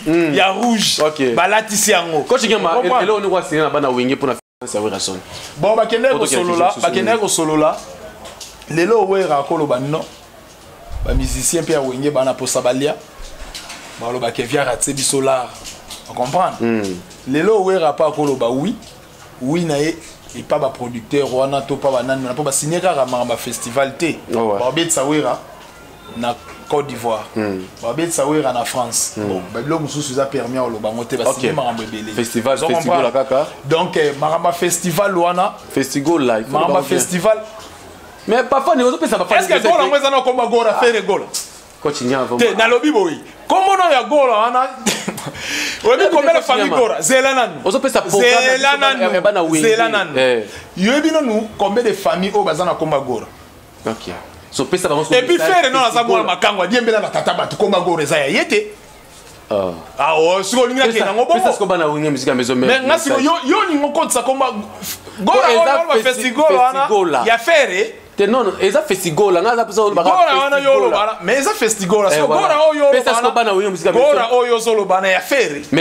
il y a rouge. Ok. Balatisi en quand tu viens, là, on voit c'est un banawingé pour la. C'est WERRASON. Bon, bakeneko solo là. Les lois wera kolo banno. Ba musicien pe awenge bana po sabalia. Ba lo ba kevia raté bi solar. On comprendre. Les lois wera pa kolo ba oui. Oui na e et pas ba producteur wana to pa banane na po ba signer ka ba festival té. Ba obet sa wera na Côte d'Ivoire. Ba obet sa wera na France. Bon, ba lo mususu za permis o lo bango té ba signer maramba belé. Festival la kaka. Donc maramba festival wana festival live. Maramba festival. Mais parfois, nous pas faire. Est-ce que goal en moins un combat goal à faire goal? Continue à voter. Dans le biboui. Comment on a goal en a? On a dit combien de familles goal? Zélanan. On peut ça. Zélanan. Zélanan. Yo ebino nous combien de familles au bazar na combat goal? OK. So peut ça vraiment. Et puis faire non ça goal makangwa. Diembela na tata ba tu combat goal ça yete. Ah oh, si on n'a qu'un bon. Mais ça se combat na winga musique à maison. Mais na si yo ni ngokonde ça combat goal au festival ana. Ya faire non, non, ils ont festival, ils ont mais ils ont festival, ils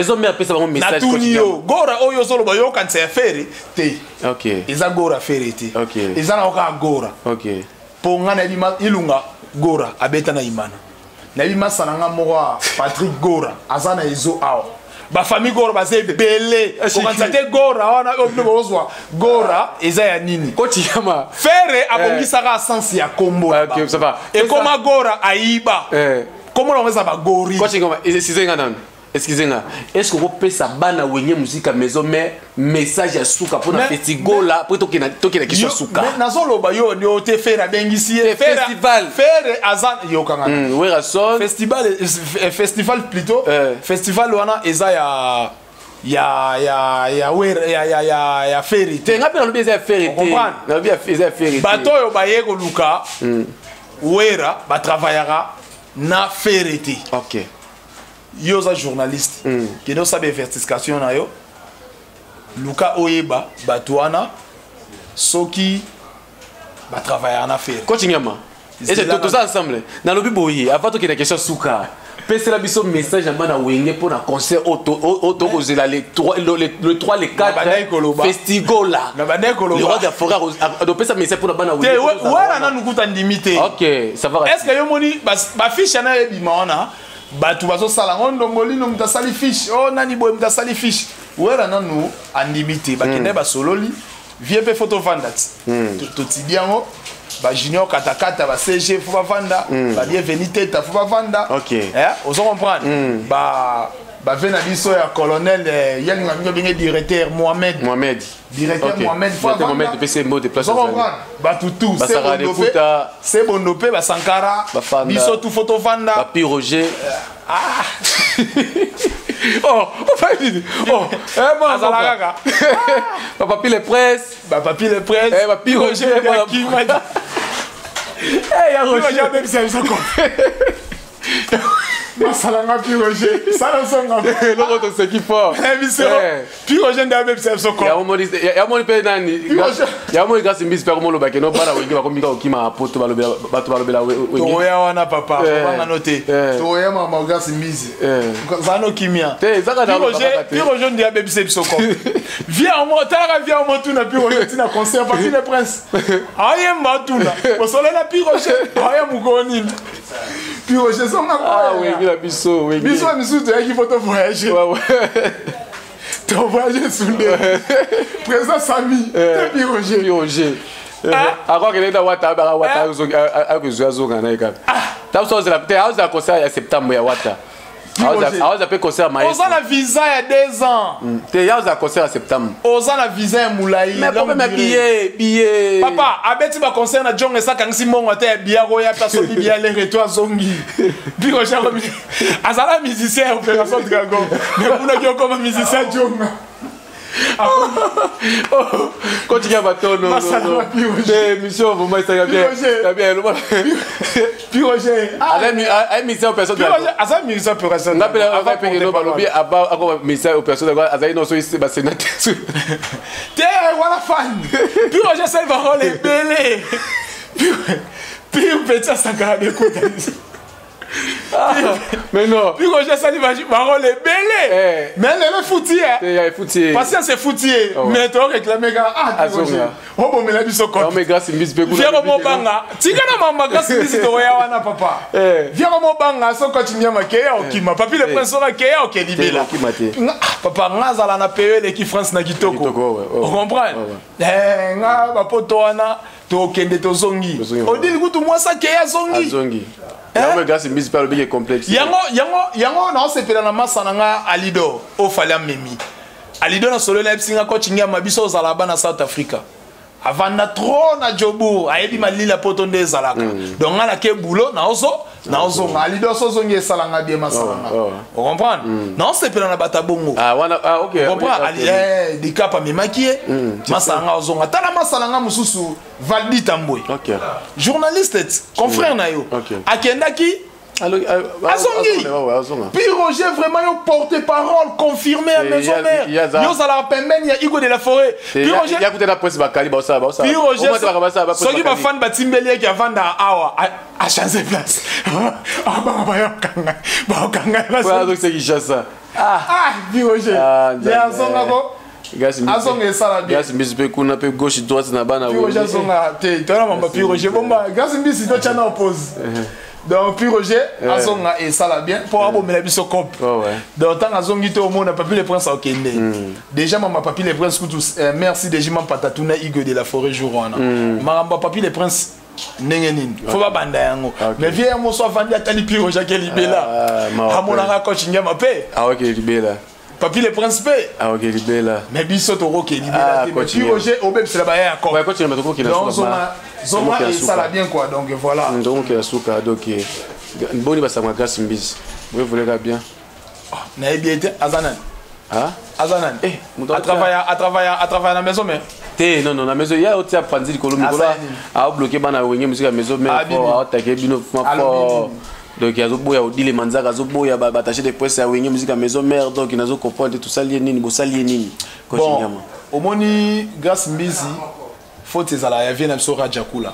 ont ba famille gora ba c'est belé comment ça te gora on a obligé soir gora ezaya nini kotiama faire abongisa ka sens ya kombo OK ça va et comment gora aiba comment on va gori kotiama excusez-moi non excusez-moi est-ce que vous pouvez ça bana wenye musique à maison mais message ya souka pour na festival là pour toki na kisha souka mais nazolo ba yo ni ote faire bengisi festival faire azan yo kangana WERRASON festival plutôt festival wana ezaya ya ferry te ngapela no biza ferry te na biza ferry te bato yo ba yeko luka wera ba travaillera na ferry te OK yo za journaliste qui no sabe investigation na yo Luka Oyeba Batuana Soki va travailler en affaire. Continuellement. Et c'est tout ça ensemble. Dans le biboyi, avant tout qu'il y ait question souka. Pesela biso message à bana wenge pour un concert auto kozela les 3 les 4 festival là. Na bana koloba. Le roi de forêt do pesa message pour bana wenge. Té wala na nukuta ndimité. OK, ça va. Est-ce que yo moni ba fiche na ebima ona? Batu bazo sala ngondo molino mtasali fish. Oh nani boy mtasali fish. Wera nanu andimité bakende ba sololi vie pe photo vandati totidiango ba junior katakata ba CG faut pas vanda ba bienvenité ta faut pas vanda OK hein on se comprend ba venabiso ya colonel yang ngamyo bien directeur Mohamed directeur Mohamed de PC mode de place on comprend ba toutou c'est bondopé ba Sankara biso tout photo vanda ba Piroger ah oh, oh, papi les presse, papi les presse, papi Roger, qui m'a dit, eh, Roger, même ça, masalanga piroje salosonga loko seki fort ebisero piroje ndabe bisepsoko ya moni pe nani ya moni gasi mbisi pe komolo bakeno bana wengi bakombika okima apoto balobela bato balobela wengi toya wana papa bana noter toya mama gasi mbisi zano kimia piroje ndabe bisepsoko viens moi tout na piroje tina concert parti le prince ayemba tuna bosolela piroje ayemugoni piroje songa ah oui, il a biso, oui. Biso a biso, tu as qu'il faut te voyager. Ouais, ouais. Te voyager sous l'air. Présent Samy, t'es piroger. Piroger. Ah, quand il est dans Wata, bah Wata, mais non. Puis Roger Sali va rôle est belé. Mais elle est foutier. Patience c'est foutier. Mais toi réclamer gars. Ah Roger. Oh bon mais la biso compte. Non mais grâce Miss Bekou. Viens mon banga. Tikana mama grâce Miss Toya wana papa. Viens mon banga so continue ma keya okima. Papi le prince ora keya okelibela. Papa ngazala na PE l'équipe France na kitoko. On comprend. Nga ba poto wana to kende to zongi. Odil kutu mwa sa keya zongi. Yango gars c'est musical bien complexe. Yango na se pela na masananga Alido o fala memi. Alido na solo na epsinga coaching ya mabiso zalaba na South Africa. Avanda trop na jobu ayebi malila poto nde zalaka. Donc ngala ke boulot na ozo Alido so zongi salanga bien masananga. On comprend? Non se pela na batabongo. Ah wana ah OK. On comprend Ali di kapa memakie masanga ozo ngata masananga mususu Valdi Tamboué. OK. Journaliste, confrère Nayo. Akendaki Azongi. Puis Roger vraiment un porte-parole confirmé à maison mère. Yo ça la pemben ya Hugo de la Forêt. Puis Roger ya coûté la presse bakali ba ça. Puis Roger soki ba fan ba Timbelier qui avant da awa a changer place. Ah ba yokanga. Ba yokanga la ça. Donc c'est qui ça. Ah puis Roger. Ya Azonga ko Azonga esala bien. Gars mbisi pe kuna pe gauche droite na bana. Puis Roger Azonga te tona mama puis Roger bomba. Gars mbisi to chana oppose. Donc puis Roger Azonga et ça là bien pour avoir mes biso comp. Donc tant Azongi to mona papi le prince okende. Déjà mama papi le prince tous merci déjà mama patatuna Hugo de la Forêt jour wana. Mama papi le prince nengenini. Faut pas banda yango. Mais viens mon soir vandi atali puis Roger ke libela. Hamona ka coach ngema pe. Ah OK libela. Papi le prince pe. Ah OK libela. Mais biso to roke libela. Puis Roger obem c'est la baia encore. Ouais continue mettre ko ki na sola. Zoma et ça l'a bien quoi donc voilà. Donc la souka donc boni basanga grâce mbisi. Vous voulez la bien. Na bien Azanan. Hein? Azanan. Eh, à travailler à la maison mais non la maison il y a aussi à prendre le colombe là. À bloquer bana wenye musique à maison mais à attaquer bino fort. Donc il y a zoboya odi les manzaka zoboya ba attacher des presse à wenye musique à maison mère donc ils ont comprendre tout ça lié nini bo ça lié nini. Bon, au moni grâce mbisi. Faut que zalaya vienne absora jakula.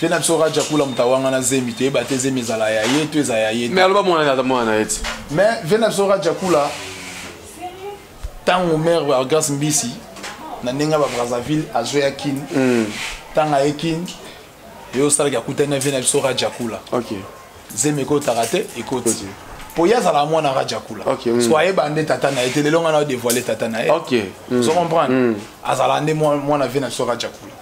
Vienne absora jakula mtawanga na zemi te ba tezemi zalaya yetu zayaye. Mais aloba mwana eti. Mais vienne absora jakula. Tant au maire wa Grace Mbisi na ninga ba Brazzaville a jouer kin. Tant a kin. Yo sala yakuta na vienne absora jakula. OK. Zemi ko tarate et côté. Poya zala mwana ra jakula. Soye bande tata na ete lelonga na dévoiler tata na. OK. Vous comprenez? Azalande mwana vienne absora jakula.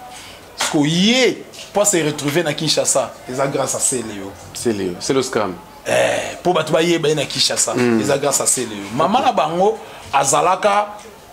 Skoyé pour se retrouver na Kinshasa. Et ça grâce à Célio. Célio, c'est le scam. Pour batubaye ba na Kinshasa. Et ça grâce à Célio. Maman na bango azalaka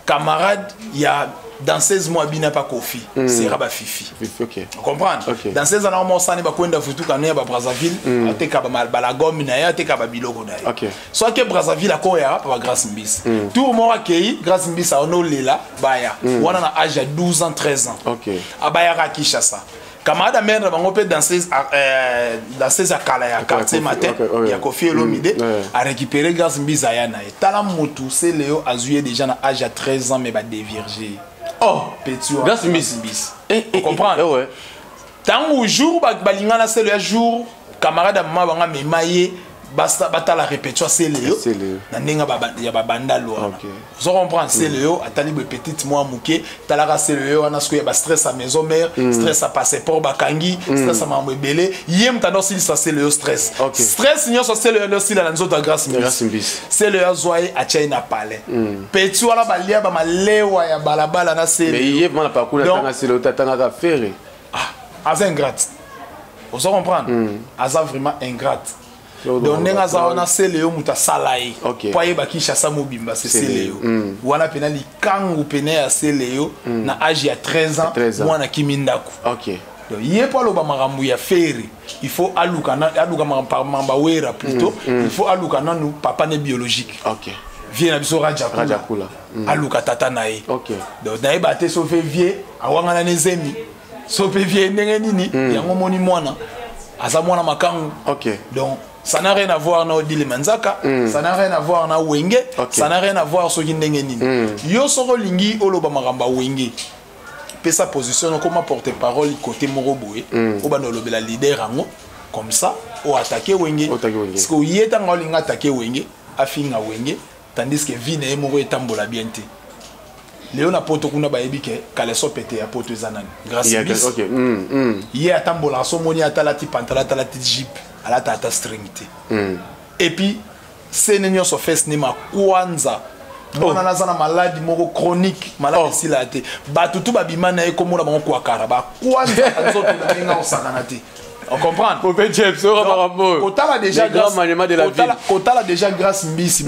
camarade il y a dans 16 mois bina pa Kofi. C'est Raba Fifi. OK. Vous comprenez? Dans 16 ans on s'en est ba kwenda futu kana ba Brazzaville, ate ka ba Malbalagom na ya ate ka ba biloko na ya. OK. Soit que Brazzaville a ko ya pa Grace Mbisi. Tout mo akei Grace Mbisi a ono lela baya. Wana na age ya 12 ans, 13 ans. OK. Abaya ka Kinshasa. Camarade mère on peut danser à Kalaya quartier matin il a confié l'omide à récupérer grâce Mbizayana et tala motu c'est Léo Azué déjà à âge à 13 ans mais va dévirger. Oh petit grâce Mbis. Tu comprends? Ouais. Tant au jour balingana c'est le jour camarade maman va memailler basta bata la répétition c'est Léo. C'est Léo. Na ninga baba ya babanda lo. Vous comprenez c'est Léo atali be petite moi mouké talara c'est Léo ana sku ya ba stress à maison mère, stress à passeport bakangi, stress à mambelé, yem tando s'il ça c'est Léo stress. Stress nyo ça c'est Léo s'il la nzoto grâce mbis. C'est Léo zoé a China palais. Petit wala balia ba malewa ya balabala na c'est. Mais yem na parcours na tanga c'est Léo tanga ka faire. Ah, azin grate. Vous comprenez? Azin vraiment ingrate. Donc on a Céléo muta salai. Pour y baki chassa mobimba c'est Céléo. Ou on a penali kangu pené à Céléo na âge à 13 ans. Ou on a kimindaku. OK. Donc il est pas le bamarambu ya ferry. Il faut alukana par mambawera plutôt. Il faut alukana nous papa né biologique. OK. Viens à biso rajakula. Aluka tata nae. OK. Donc nae baté sauver vieux awangana nezemi. Sauver vieux nengenini yango moni mwana. Asa mwana makangu. OK. Donc ça n'a rien à voir na Odile Manzaka, ça n'a rien à voir na Wenge, ça n'a rien à voir sur Kindengenini. Yo soro lingi oloba maramba Wenge. Pesa position comme porte parole côté Moroboué, obano lobela leader ango comme ça ou attaquer Wenge. Parce que yeta ngolinga attaquer Wenge, afinga Wenge, tandis que vine moro etambola bienté. Léon a poto kuna baebi ke kaleso pete ya poto zanani. Grâce à Dieu. OK. Yé atambola so moni atalati pantala talati jeep. À la stringité. Et puis, c'est une fesse ni ma kwanza. On a une maladie chronique, maladie si la tête. Batutu babimana et comme on a mon kouakara. Kwanza, on comprend. Au fait, James, c'est un peu. Quand t'as déjà grâce de la vie. Quand t'as déjà grâce Mbisi.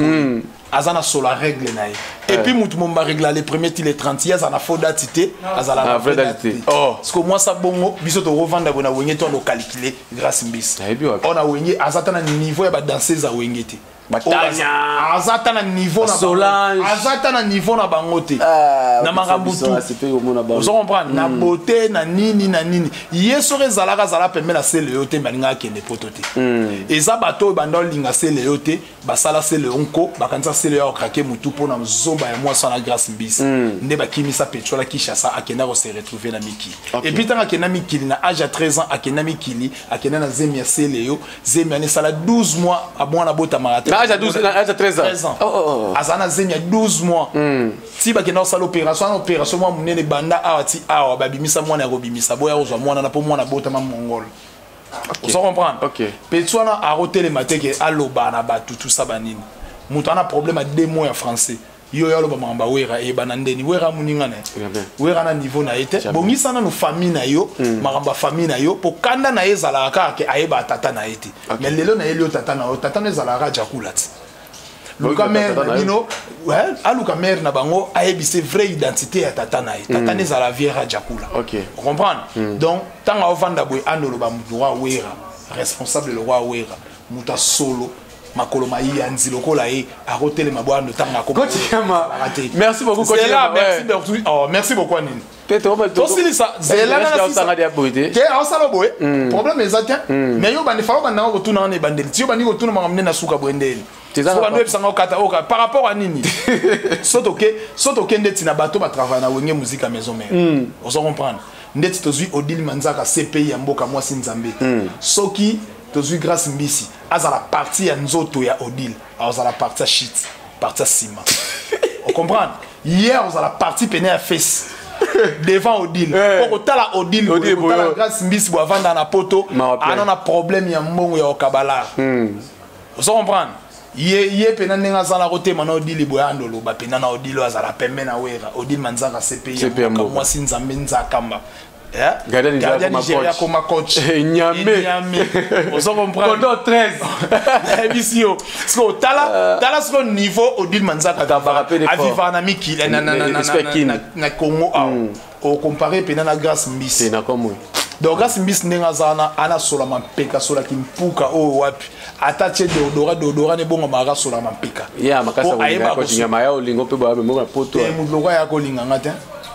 Azana sur la règle naïe. Et puis mutumba règle les premiers till les 30 ans azana faux datité, azana vraie datité. Oh, parce que moi ça bongo biso to revendre bona wengé to lo calculer grâce Mbisi. On a wengé azata na niveau ya ba danseuse a wengé té. Batanya azata na niveau na Solange. Azata na niveau na bangote. Na marambutu. Vous comprenez na beauté na nini na nini. Yesore zalaka zala permet la celeote baninga kende pototé. Et za bato bando linga celeote basala celeonko bakanza c'est le craqué mutu pour nous zoba et moi sans la grâce bis ne ba kimi sa petrola qui chassa akena on s'est retrouvé na miki et puis tant akena miki na âge à 13 ans akena miki akena na zemia seleo zemia ne sala 12 mois à bon na bota marathon âge à 13 ans azana zemia 12 mois si ba kena sala opération moi munene banda awati awa babimisa mwana robimisa boya ozwa mwana na po mwana bota ma mongol. Vous comprenez? OK. Petwana a roté le matin que aloba na ba tout ça banini. Moutana problème à deux mois en français. Yo yalo ba mamba wera e banandeni wera muninga na. Wera na niveau na ete. Bongisa na no famille na yo, maramba famille na yo po kanda na ezala ka ke ayeba tata na ete. Mais lelo na elio tata na ezala ka jakulati. Luka mer bino, ouais, aluka mer na bango ayebi c'est vraie identité ya tata na ete. Tata na ezala viera jakula. OK. Comprendre? Donc tanga ovanda boy anolo ba mudwa wera, responsable le roi wera, muta solo. Merci beaucoup, coach. Merci beaucoup, Anine. Par rapport à Nini, tous grâce Mbisi, à la partie à Nzoto et à Odile, à la partie à Shit, partie à Sima. Vous comprenez? Hier, on a la partie pénée à Fess, devant Odile. Pour que la Odile, pour la grâce Mbisi, pour avant dans la poto, on a un problème, il y a un monde et au Kabbalah. Vous comprenez? Hier, pendant les gens la route, maintenant Odile, il y a un dolo, pendant Odile, à la pemena ouera, Odile manzaka CPI, moi sinzamenza kamba. Gardien Nigeria comme coach. Niamé. On s'en comprend. Pendant 13. Émission. So tala son niveau Odile Manzaka Gabara. Avivanami qui na Congo au comparer pendant la grâce Mbisi. C'est na comme. Donc grâce Mbisi n'engazana ana solama peka sola kimpuka o wapi. Atache deodora ne bongo mara solama peka. Ya makasa wonga coach nyama ya olingo pe ba mo poto. E mudloka ya ko linga ngata.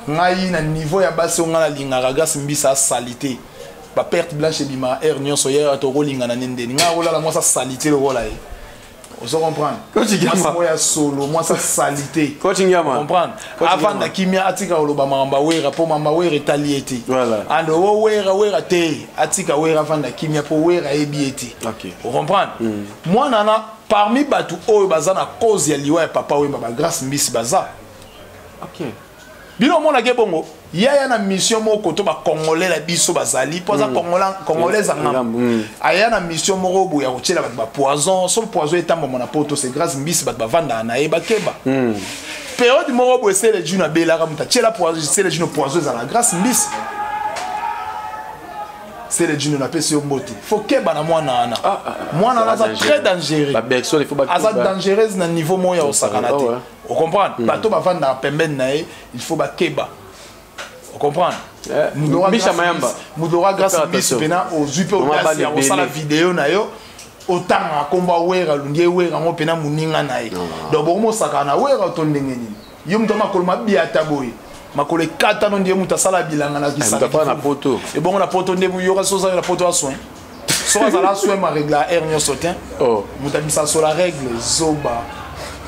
Ngai na niveau ya basi on a la linga grâce Mbisi a salité. Ba perte blanche et bima air nyon soyer à toro lingananende. Nga rola la moi ça salité le rola. On se comprend. Moi ça solo, moi ça salité. Coaching yama. Comprendre. Avant la kimia atika oloba mamba wera pour mamba wera taliété. Voilà. And o wera wera té atika wera avant la kimia pour wera ebiété. OK. On comprend. Moi nana parmi batu o bazana cause ya liwa papa wemba ba grâce miss baza. OK. Bino mona ke bongo. Il y a une mission qui est congolais, il congolais a une mission qui est poison. Son poison est c'est grâce à Miss. C'est le djinn faut que très dangereux. Dangereuse na niveau moyen au sakanati. On comprend. Bateau va vendre na pemben naé, il faut ba keba. On comprend. Misha Mayamba, mudora grâce à Miss pena aux super au sala vidéo na yo. Autant à combat wera lungie wera mo pena muninga naé. Donc bon mo sakana wera ton ndengeni. Yum toma kolma bia taboy. Ma collègue Katano dit que tu as la photo. Et bon, la photo de vous, la photo à soin. Soit la soin, ma règle à Hermione Sautin. Oh, vous avez mis ça sur la règle, Zoba.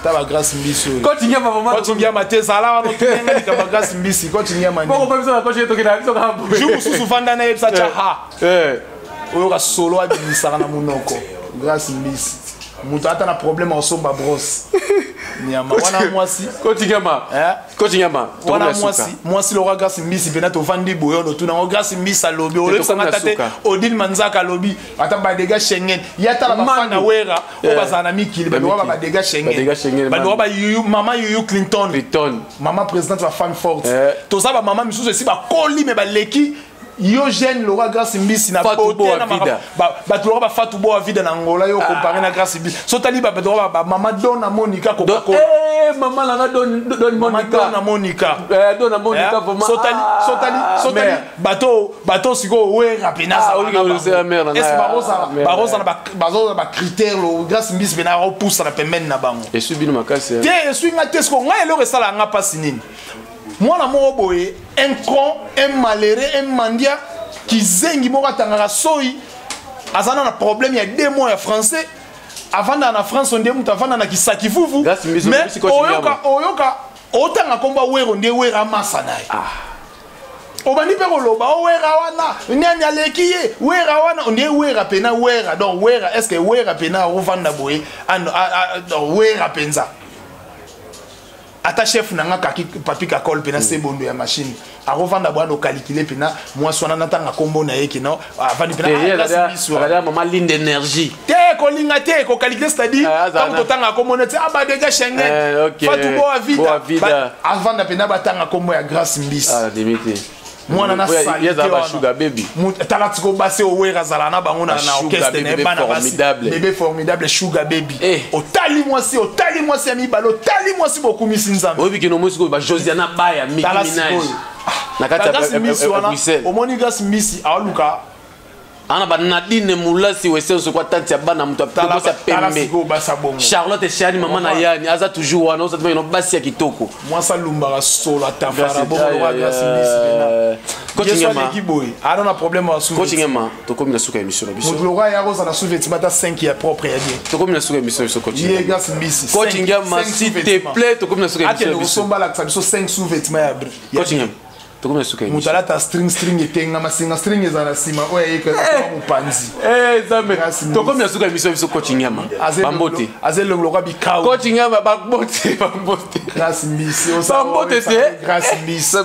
Tu as la grâce Mbissi. Quand tu viens, maman, tu viens, ma thèse, alors tu as la grâce Mbissi. Quand tu viens, ma mère, tu as la grâce Mbissi. Quand tu viens, ma mère, tu as la grâce Mbissi. Quand tu viens, grâce Mbissi. Moutata a un problème en somme à brosse. Moi si le roi grâce Miss Benato Vandi Boyon, tout n'a grâce Miss à lobby. Au lieu de s'en attaquer, Odile Manzaka lobby. Attends, bah dégâts Schengen. Yata la maman à Wera. On va s'en ami qui le roi va dégâts Schengen. Maman Yuyu Clinton. Maman présidente va fan forte. Tout ça, maman Missou, ceci va coller, mais va l'équipe. Yogène le roi grâce Miss n'a pas de bois vide en Angola, yo comparé à grâce Miss. Sotali Babadora, maman donne à Monica Coco. Eh, maman la donne à Monica. Donne à Monica pour moi. Sotali, bateau, si go, ouais, rapina, ça, Barosa, critère, grâce Miss Benaro pousse à la pemène na bango. Et subit ma casse. Tiens, suis ma test, qu'on a le resta la n'a pas signé. Moi, je suis un con, un malheureux, un mendiant qui zengi mora soi. Azana na problème il y a 2 mois en français. Avant dans la France on dit avant dans qui saki fufu. Mais oyoka otanga komba wero ndé wera masana. Obandi pero loba wera wana. Nyani alekiye wera wana ndé wera pena wera. Donc wera est-ce que wera pena o vanda boy and wera penza. Ata chef nanga kaki papi kakol pena sebondo ya machine a revendre bois no calculer pena moi sona natanga combo na yeki non avant pena la sur la maman ligne d'énergie té ko linga té ko calculer c'est-à-dire quand tanga combo na té aba dégâts Schengen fatu boa vida avant pena batanga combo ya grâce Mbis ah dimité moi nana sali sugar baby talati ko basé o wera zalana bango na orchestre na bana formidable bébé formidable sugar baby otali moi si ami balo tali moi si beaucoup mi sinzambe obi ke no moi si ko ba Josiana Baya mi minage na kata ba Bruxelles o monigas misi a luka ana ba Nadine Mulasi wese so kwa tati ya bana mutu apiko sa pembe Charlotte Shani maman na yani aza toujours wana osa tbino basi ya kitoko moi sa lumba ra solo atavara bo lo grâce Mbis coaching ma kiboy ana na problème wa souvi coaching ma to komi na suka émission biso mo lo ya rosa na souvi timata 5 ya propre ya bien to komi na suka émission biso coaching ye grâce Mbis coaching ma s'il te plaît to komi na suka émission biso ate lo somba la biso 5 souvi timaya coaching Moutalata string et tengama singa string et zanasima. Ouais, panzi. Eh, ça me rassure. Donc, comme il y a ce que je suis coaching yama. Bambote. Azelum le rabi kao. Coaching yama, bambote. Bambote. Grâce Miss. Bambote, c'est. Grâce Miss.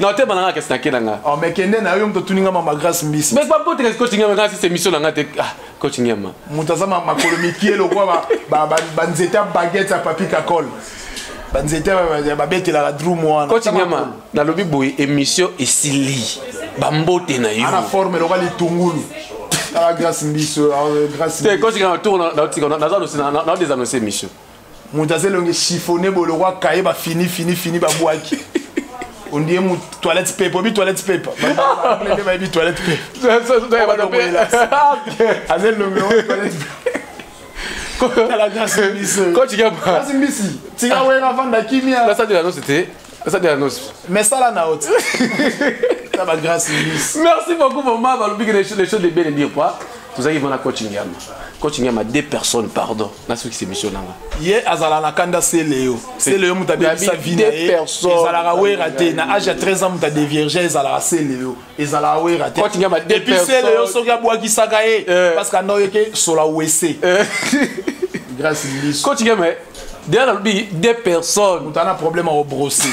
Non, t'es pas dans la question. Oh, mais Kenden a eu un peu de tuninga, ma grâce Miss. Mais bambote, c'est coaching yama. C'est mission dans la tête. Coaching yama. Moutazama, ma colonie qui est le roi. Banzeta baguette à papi kakol. Banzeta babette la drou moi coaching yama na lobi boy émission esili bambote na yo ana forme le wali tungulu ala grâce Mbiso grâce te coaching na tour na tika na za na des annonces émission mutazelonge chiffonné bo le roi kaye ba fini ba boaki on dit mon toilette paper bi toilette paper ba bi toilette paper ça doit ba boy là azel le toilette la grâce Mbissi. Quand tu gagnes pas. Grâce Mbissi. Tu gagnes avant la kimia. La salle de l'annonce, c'était. La salle de l'annonce. Mais ça, là, n'a autre. Merci beaucoup, maman. Les choses de bien et bien, quoi. Tout ça, ils vont à coaching. Coaching, il y a deux personnes, pardon. C'est mission. C'est Léo. C'est Léo, il y a deux personnes. Il y a âge de 13 ans, il y a des vierges, il y a c'est Léo. Il y a deux personnes. Et puis c'est Léo, il y a Bois qui s'agaye. Parce qu'il y a un sur la OEC. Grâce à lui. Coaching, il y a deux personnes. Tu as un problème à brosser.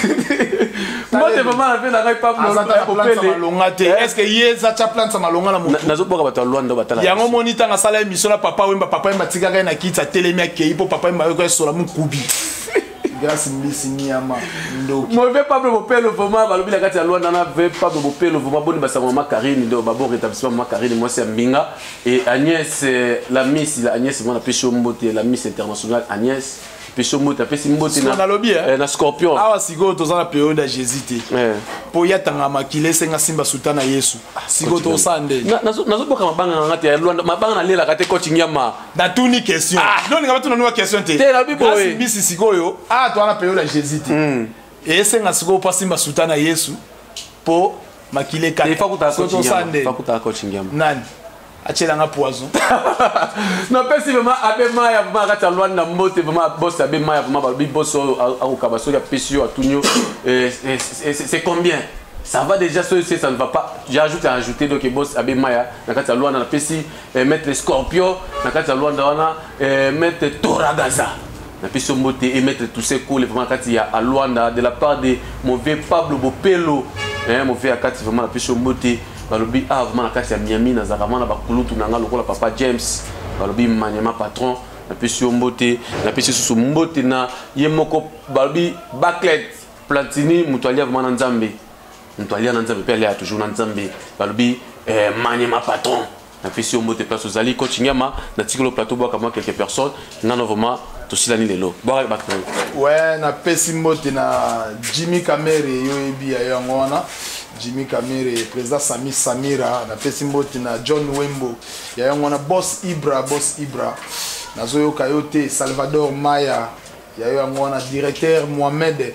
Moi, c'est vraiment la peine d'arriver pas à est-ce que Yeza Chaplan ça m'a longue la montre? Nazo pour abattre loin de bataille. Y a un moniteur à salaire, mission là, papa m'a tigare na quitte sa télémia qui pour papa m'a regardé sur la mon coubi. Grâce Miss Niama. Mauvais pas de mon père le moment, Balobi la gâte à loin, n'avait pas de mon père le moment, bonne basse à maman Karine, de Babor rétablissement, maman Karine, moi c'est Mbinga. Et Agnès, la Miss, moi on a pêché au mot, la Miss internationale Agnès. Na scorpion. Ah, si go dans la période j'hésite. Pour y attendre ma kile senga simba sultana Yesu. Si go to sande. Nazo boka mabanga ngati ya Luanda. Mabanga lela kate coaching yama. Na tuni question. Non ngaba tuna no question te. Te la bi boy. Asi bisi sikoyo. Ah, to na période j'hésite. Et senga siko pa simba sultana Yesu. Po makile kate. Fa ko ta coaching yama. Nani? Achelanga poison. Non pas si vraiment abema ya vraiment kata Luanda mbote vraiment boss abema ya vraiment balbi boss au kabaso ya pesio à tunyo c'est combien? Ça va déjà ça ne va pas. J'ajoute à ajouter donc boss abema ya na kata Luanda na pesi mettre Scorpion na kata Luanda wana mettre Toragaza. Na pesi mbote et mettre tous ces coups vraiment kata ya à Luanda de la part de mauvais Pablo Bopelo mauvais akati vraiment na pesi mbote. Balobi a vraiment la carte à Miami, Nazarama, Bakulutu, Nanga, le papa James, Balobi Maniama patron, la pêche au mboté, la pêche sous mboté, Yemoko, Balobi, Baclet, Platini, Moutolia, vraiment Nzambi. Moutolia, Nzambi, Pelea, toujours Nzambi, Balobi, Maniama patron, la pêche au mboté, place aux alliés, Coachingama, Natikolo Plateau, Bakama, quelques personnes, Nanovoma, Tosilani Lelo. Bon, ouais, la pêche mboté, Jimmy Kamere, Yoebi, Ayangwana. Jimmy Kamere, président Sami Samira, na Pessimbote, na John Wembo, il y a un boss Ibra, Nazoyo Kayote, Salvador Maya, il y a un directeur Mohamed,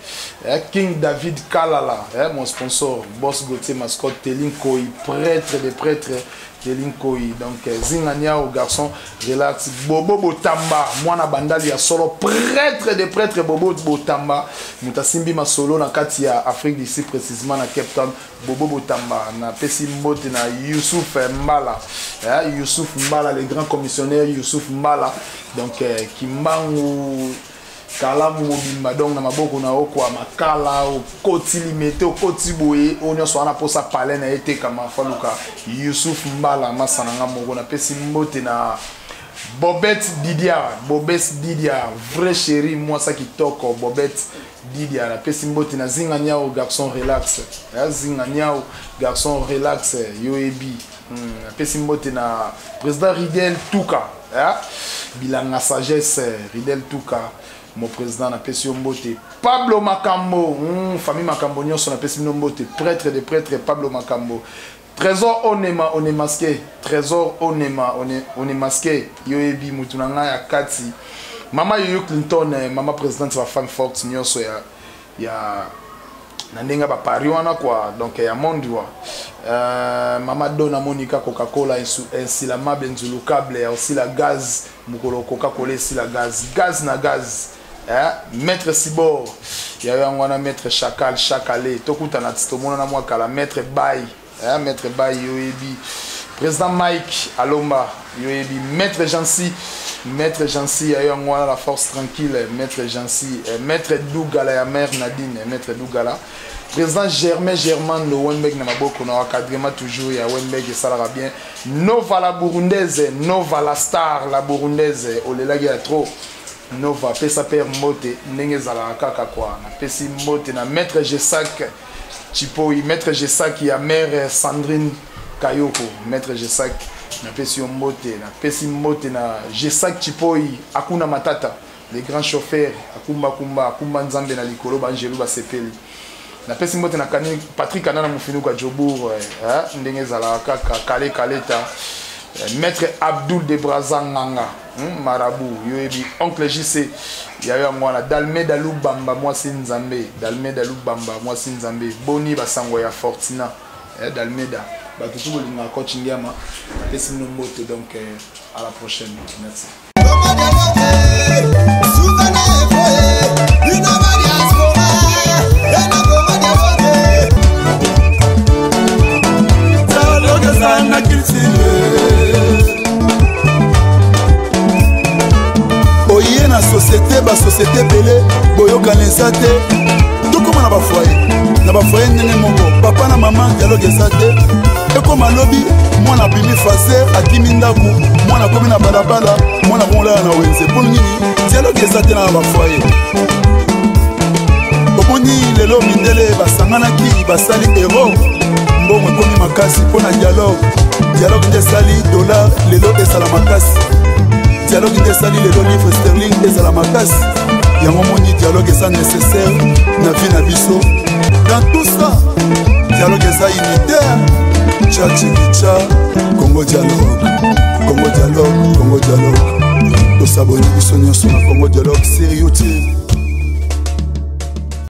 King David Kalala, mon sponsor, boss Gautier Mascotte, Telinkoi, prêtre des prêtres, Telinkoi, donc Zingania au garçon, relax, Bobo Botamba, moi na bandal ya solo, prêtre des prêtres, Bobo Botamba, Moutasimbi ma solo na Katia, Afrique d'ici précisément na Cape Town, Bobo Botamba, na Pessimbote, na Youssouf Mbala, le grand commissionnaire Youssouf Mbala, donc Kimbangu. Kalamu mobimba donc na maboko na okwa makala o koti limité o koti boye onyo so ana posa palais na ete kama faluka Youssouf Mbala masananga moko na pesi mbote na Bobette Didia vrai chéri moi ça qui toko Bobette Didia na pesi mbote na zingania o garçon relax yoebi na pesi mbote na président Ridel Touka bilanga sagesse Ridel Touka mon président na Pesio Mbote Pablo Makambo famille Makambo nyoso na Pesio Mbote prêtre des prêtres Pablo Makambo trésor on est masqué yoebi mutunanga ya kati mama Yoyo Clinton mama présidente va fan Fox nyoso ya nandenga ba pariwana quoi donc ya mondwa mama Dona Monica Coca-Cola ainsi la mabenzulu câble et aussi la gaz mukolo Coca-Cola si la gaz maître Sibor il y a eu un maître Chacalé tokuta na titomona na mwaka la maître Bay yoebi président Mike Alomba yoebi maître Jancy il y a eu un la force tranquille maître Jancy maître Dougala ya mère Nadine maître Dougala président Germain de Wembeg na maboko na wakadrema toujours ya Wembeg et salara bien Nova la Burundaise olelagi ya trop Nova pesa per mote ndenge zala kaka kwa na pesi mote na maître Gessac Chipoi maître Gessac ya mère Sandrine Kayoko maître Gessac na pesi mote na Gessac Chipoi akuna matata les grands chauffeurs akumba nzambe na likolo banjelu basepeli na pesi mbote na kani Patrick Anana Mufinuka Djobour ndenge zala kaka Kaleta maître Abdul de Brazanganga Marabou yoebi oncle JC yayo mwana Dalmeda Lubamba moi si Nzambe Boni basango ya Fortina d'Almeida. Donc à la prochaine. Merci. Oye na société ba société belé boyoka nesate tokoma na ba foyer ndenge moko papa na mama dialogue esate ekoma lobi mwana bimi fase akimi ndaku mwana komi na balabala mwana bonla na wenze pour nini dialogue esate na ba foyer bokoni lelo mindele basanganaki basali ero mbongo komi makasi pona dialogue. Dialogue des salis, dollars, les lots et salamacas. Dialogue des salis, les lots, livres sterling et salamacas. Il y a un moment où dialogue est nécessaire, Navi Nabiso. Dans tout ça, dialogue est unitaire. Tcha tcha, Congo dialogue. Congo dialogue, Congo dialogue. Tout ça, bon, nous sommes sur Congo dialogue, sérieux.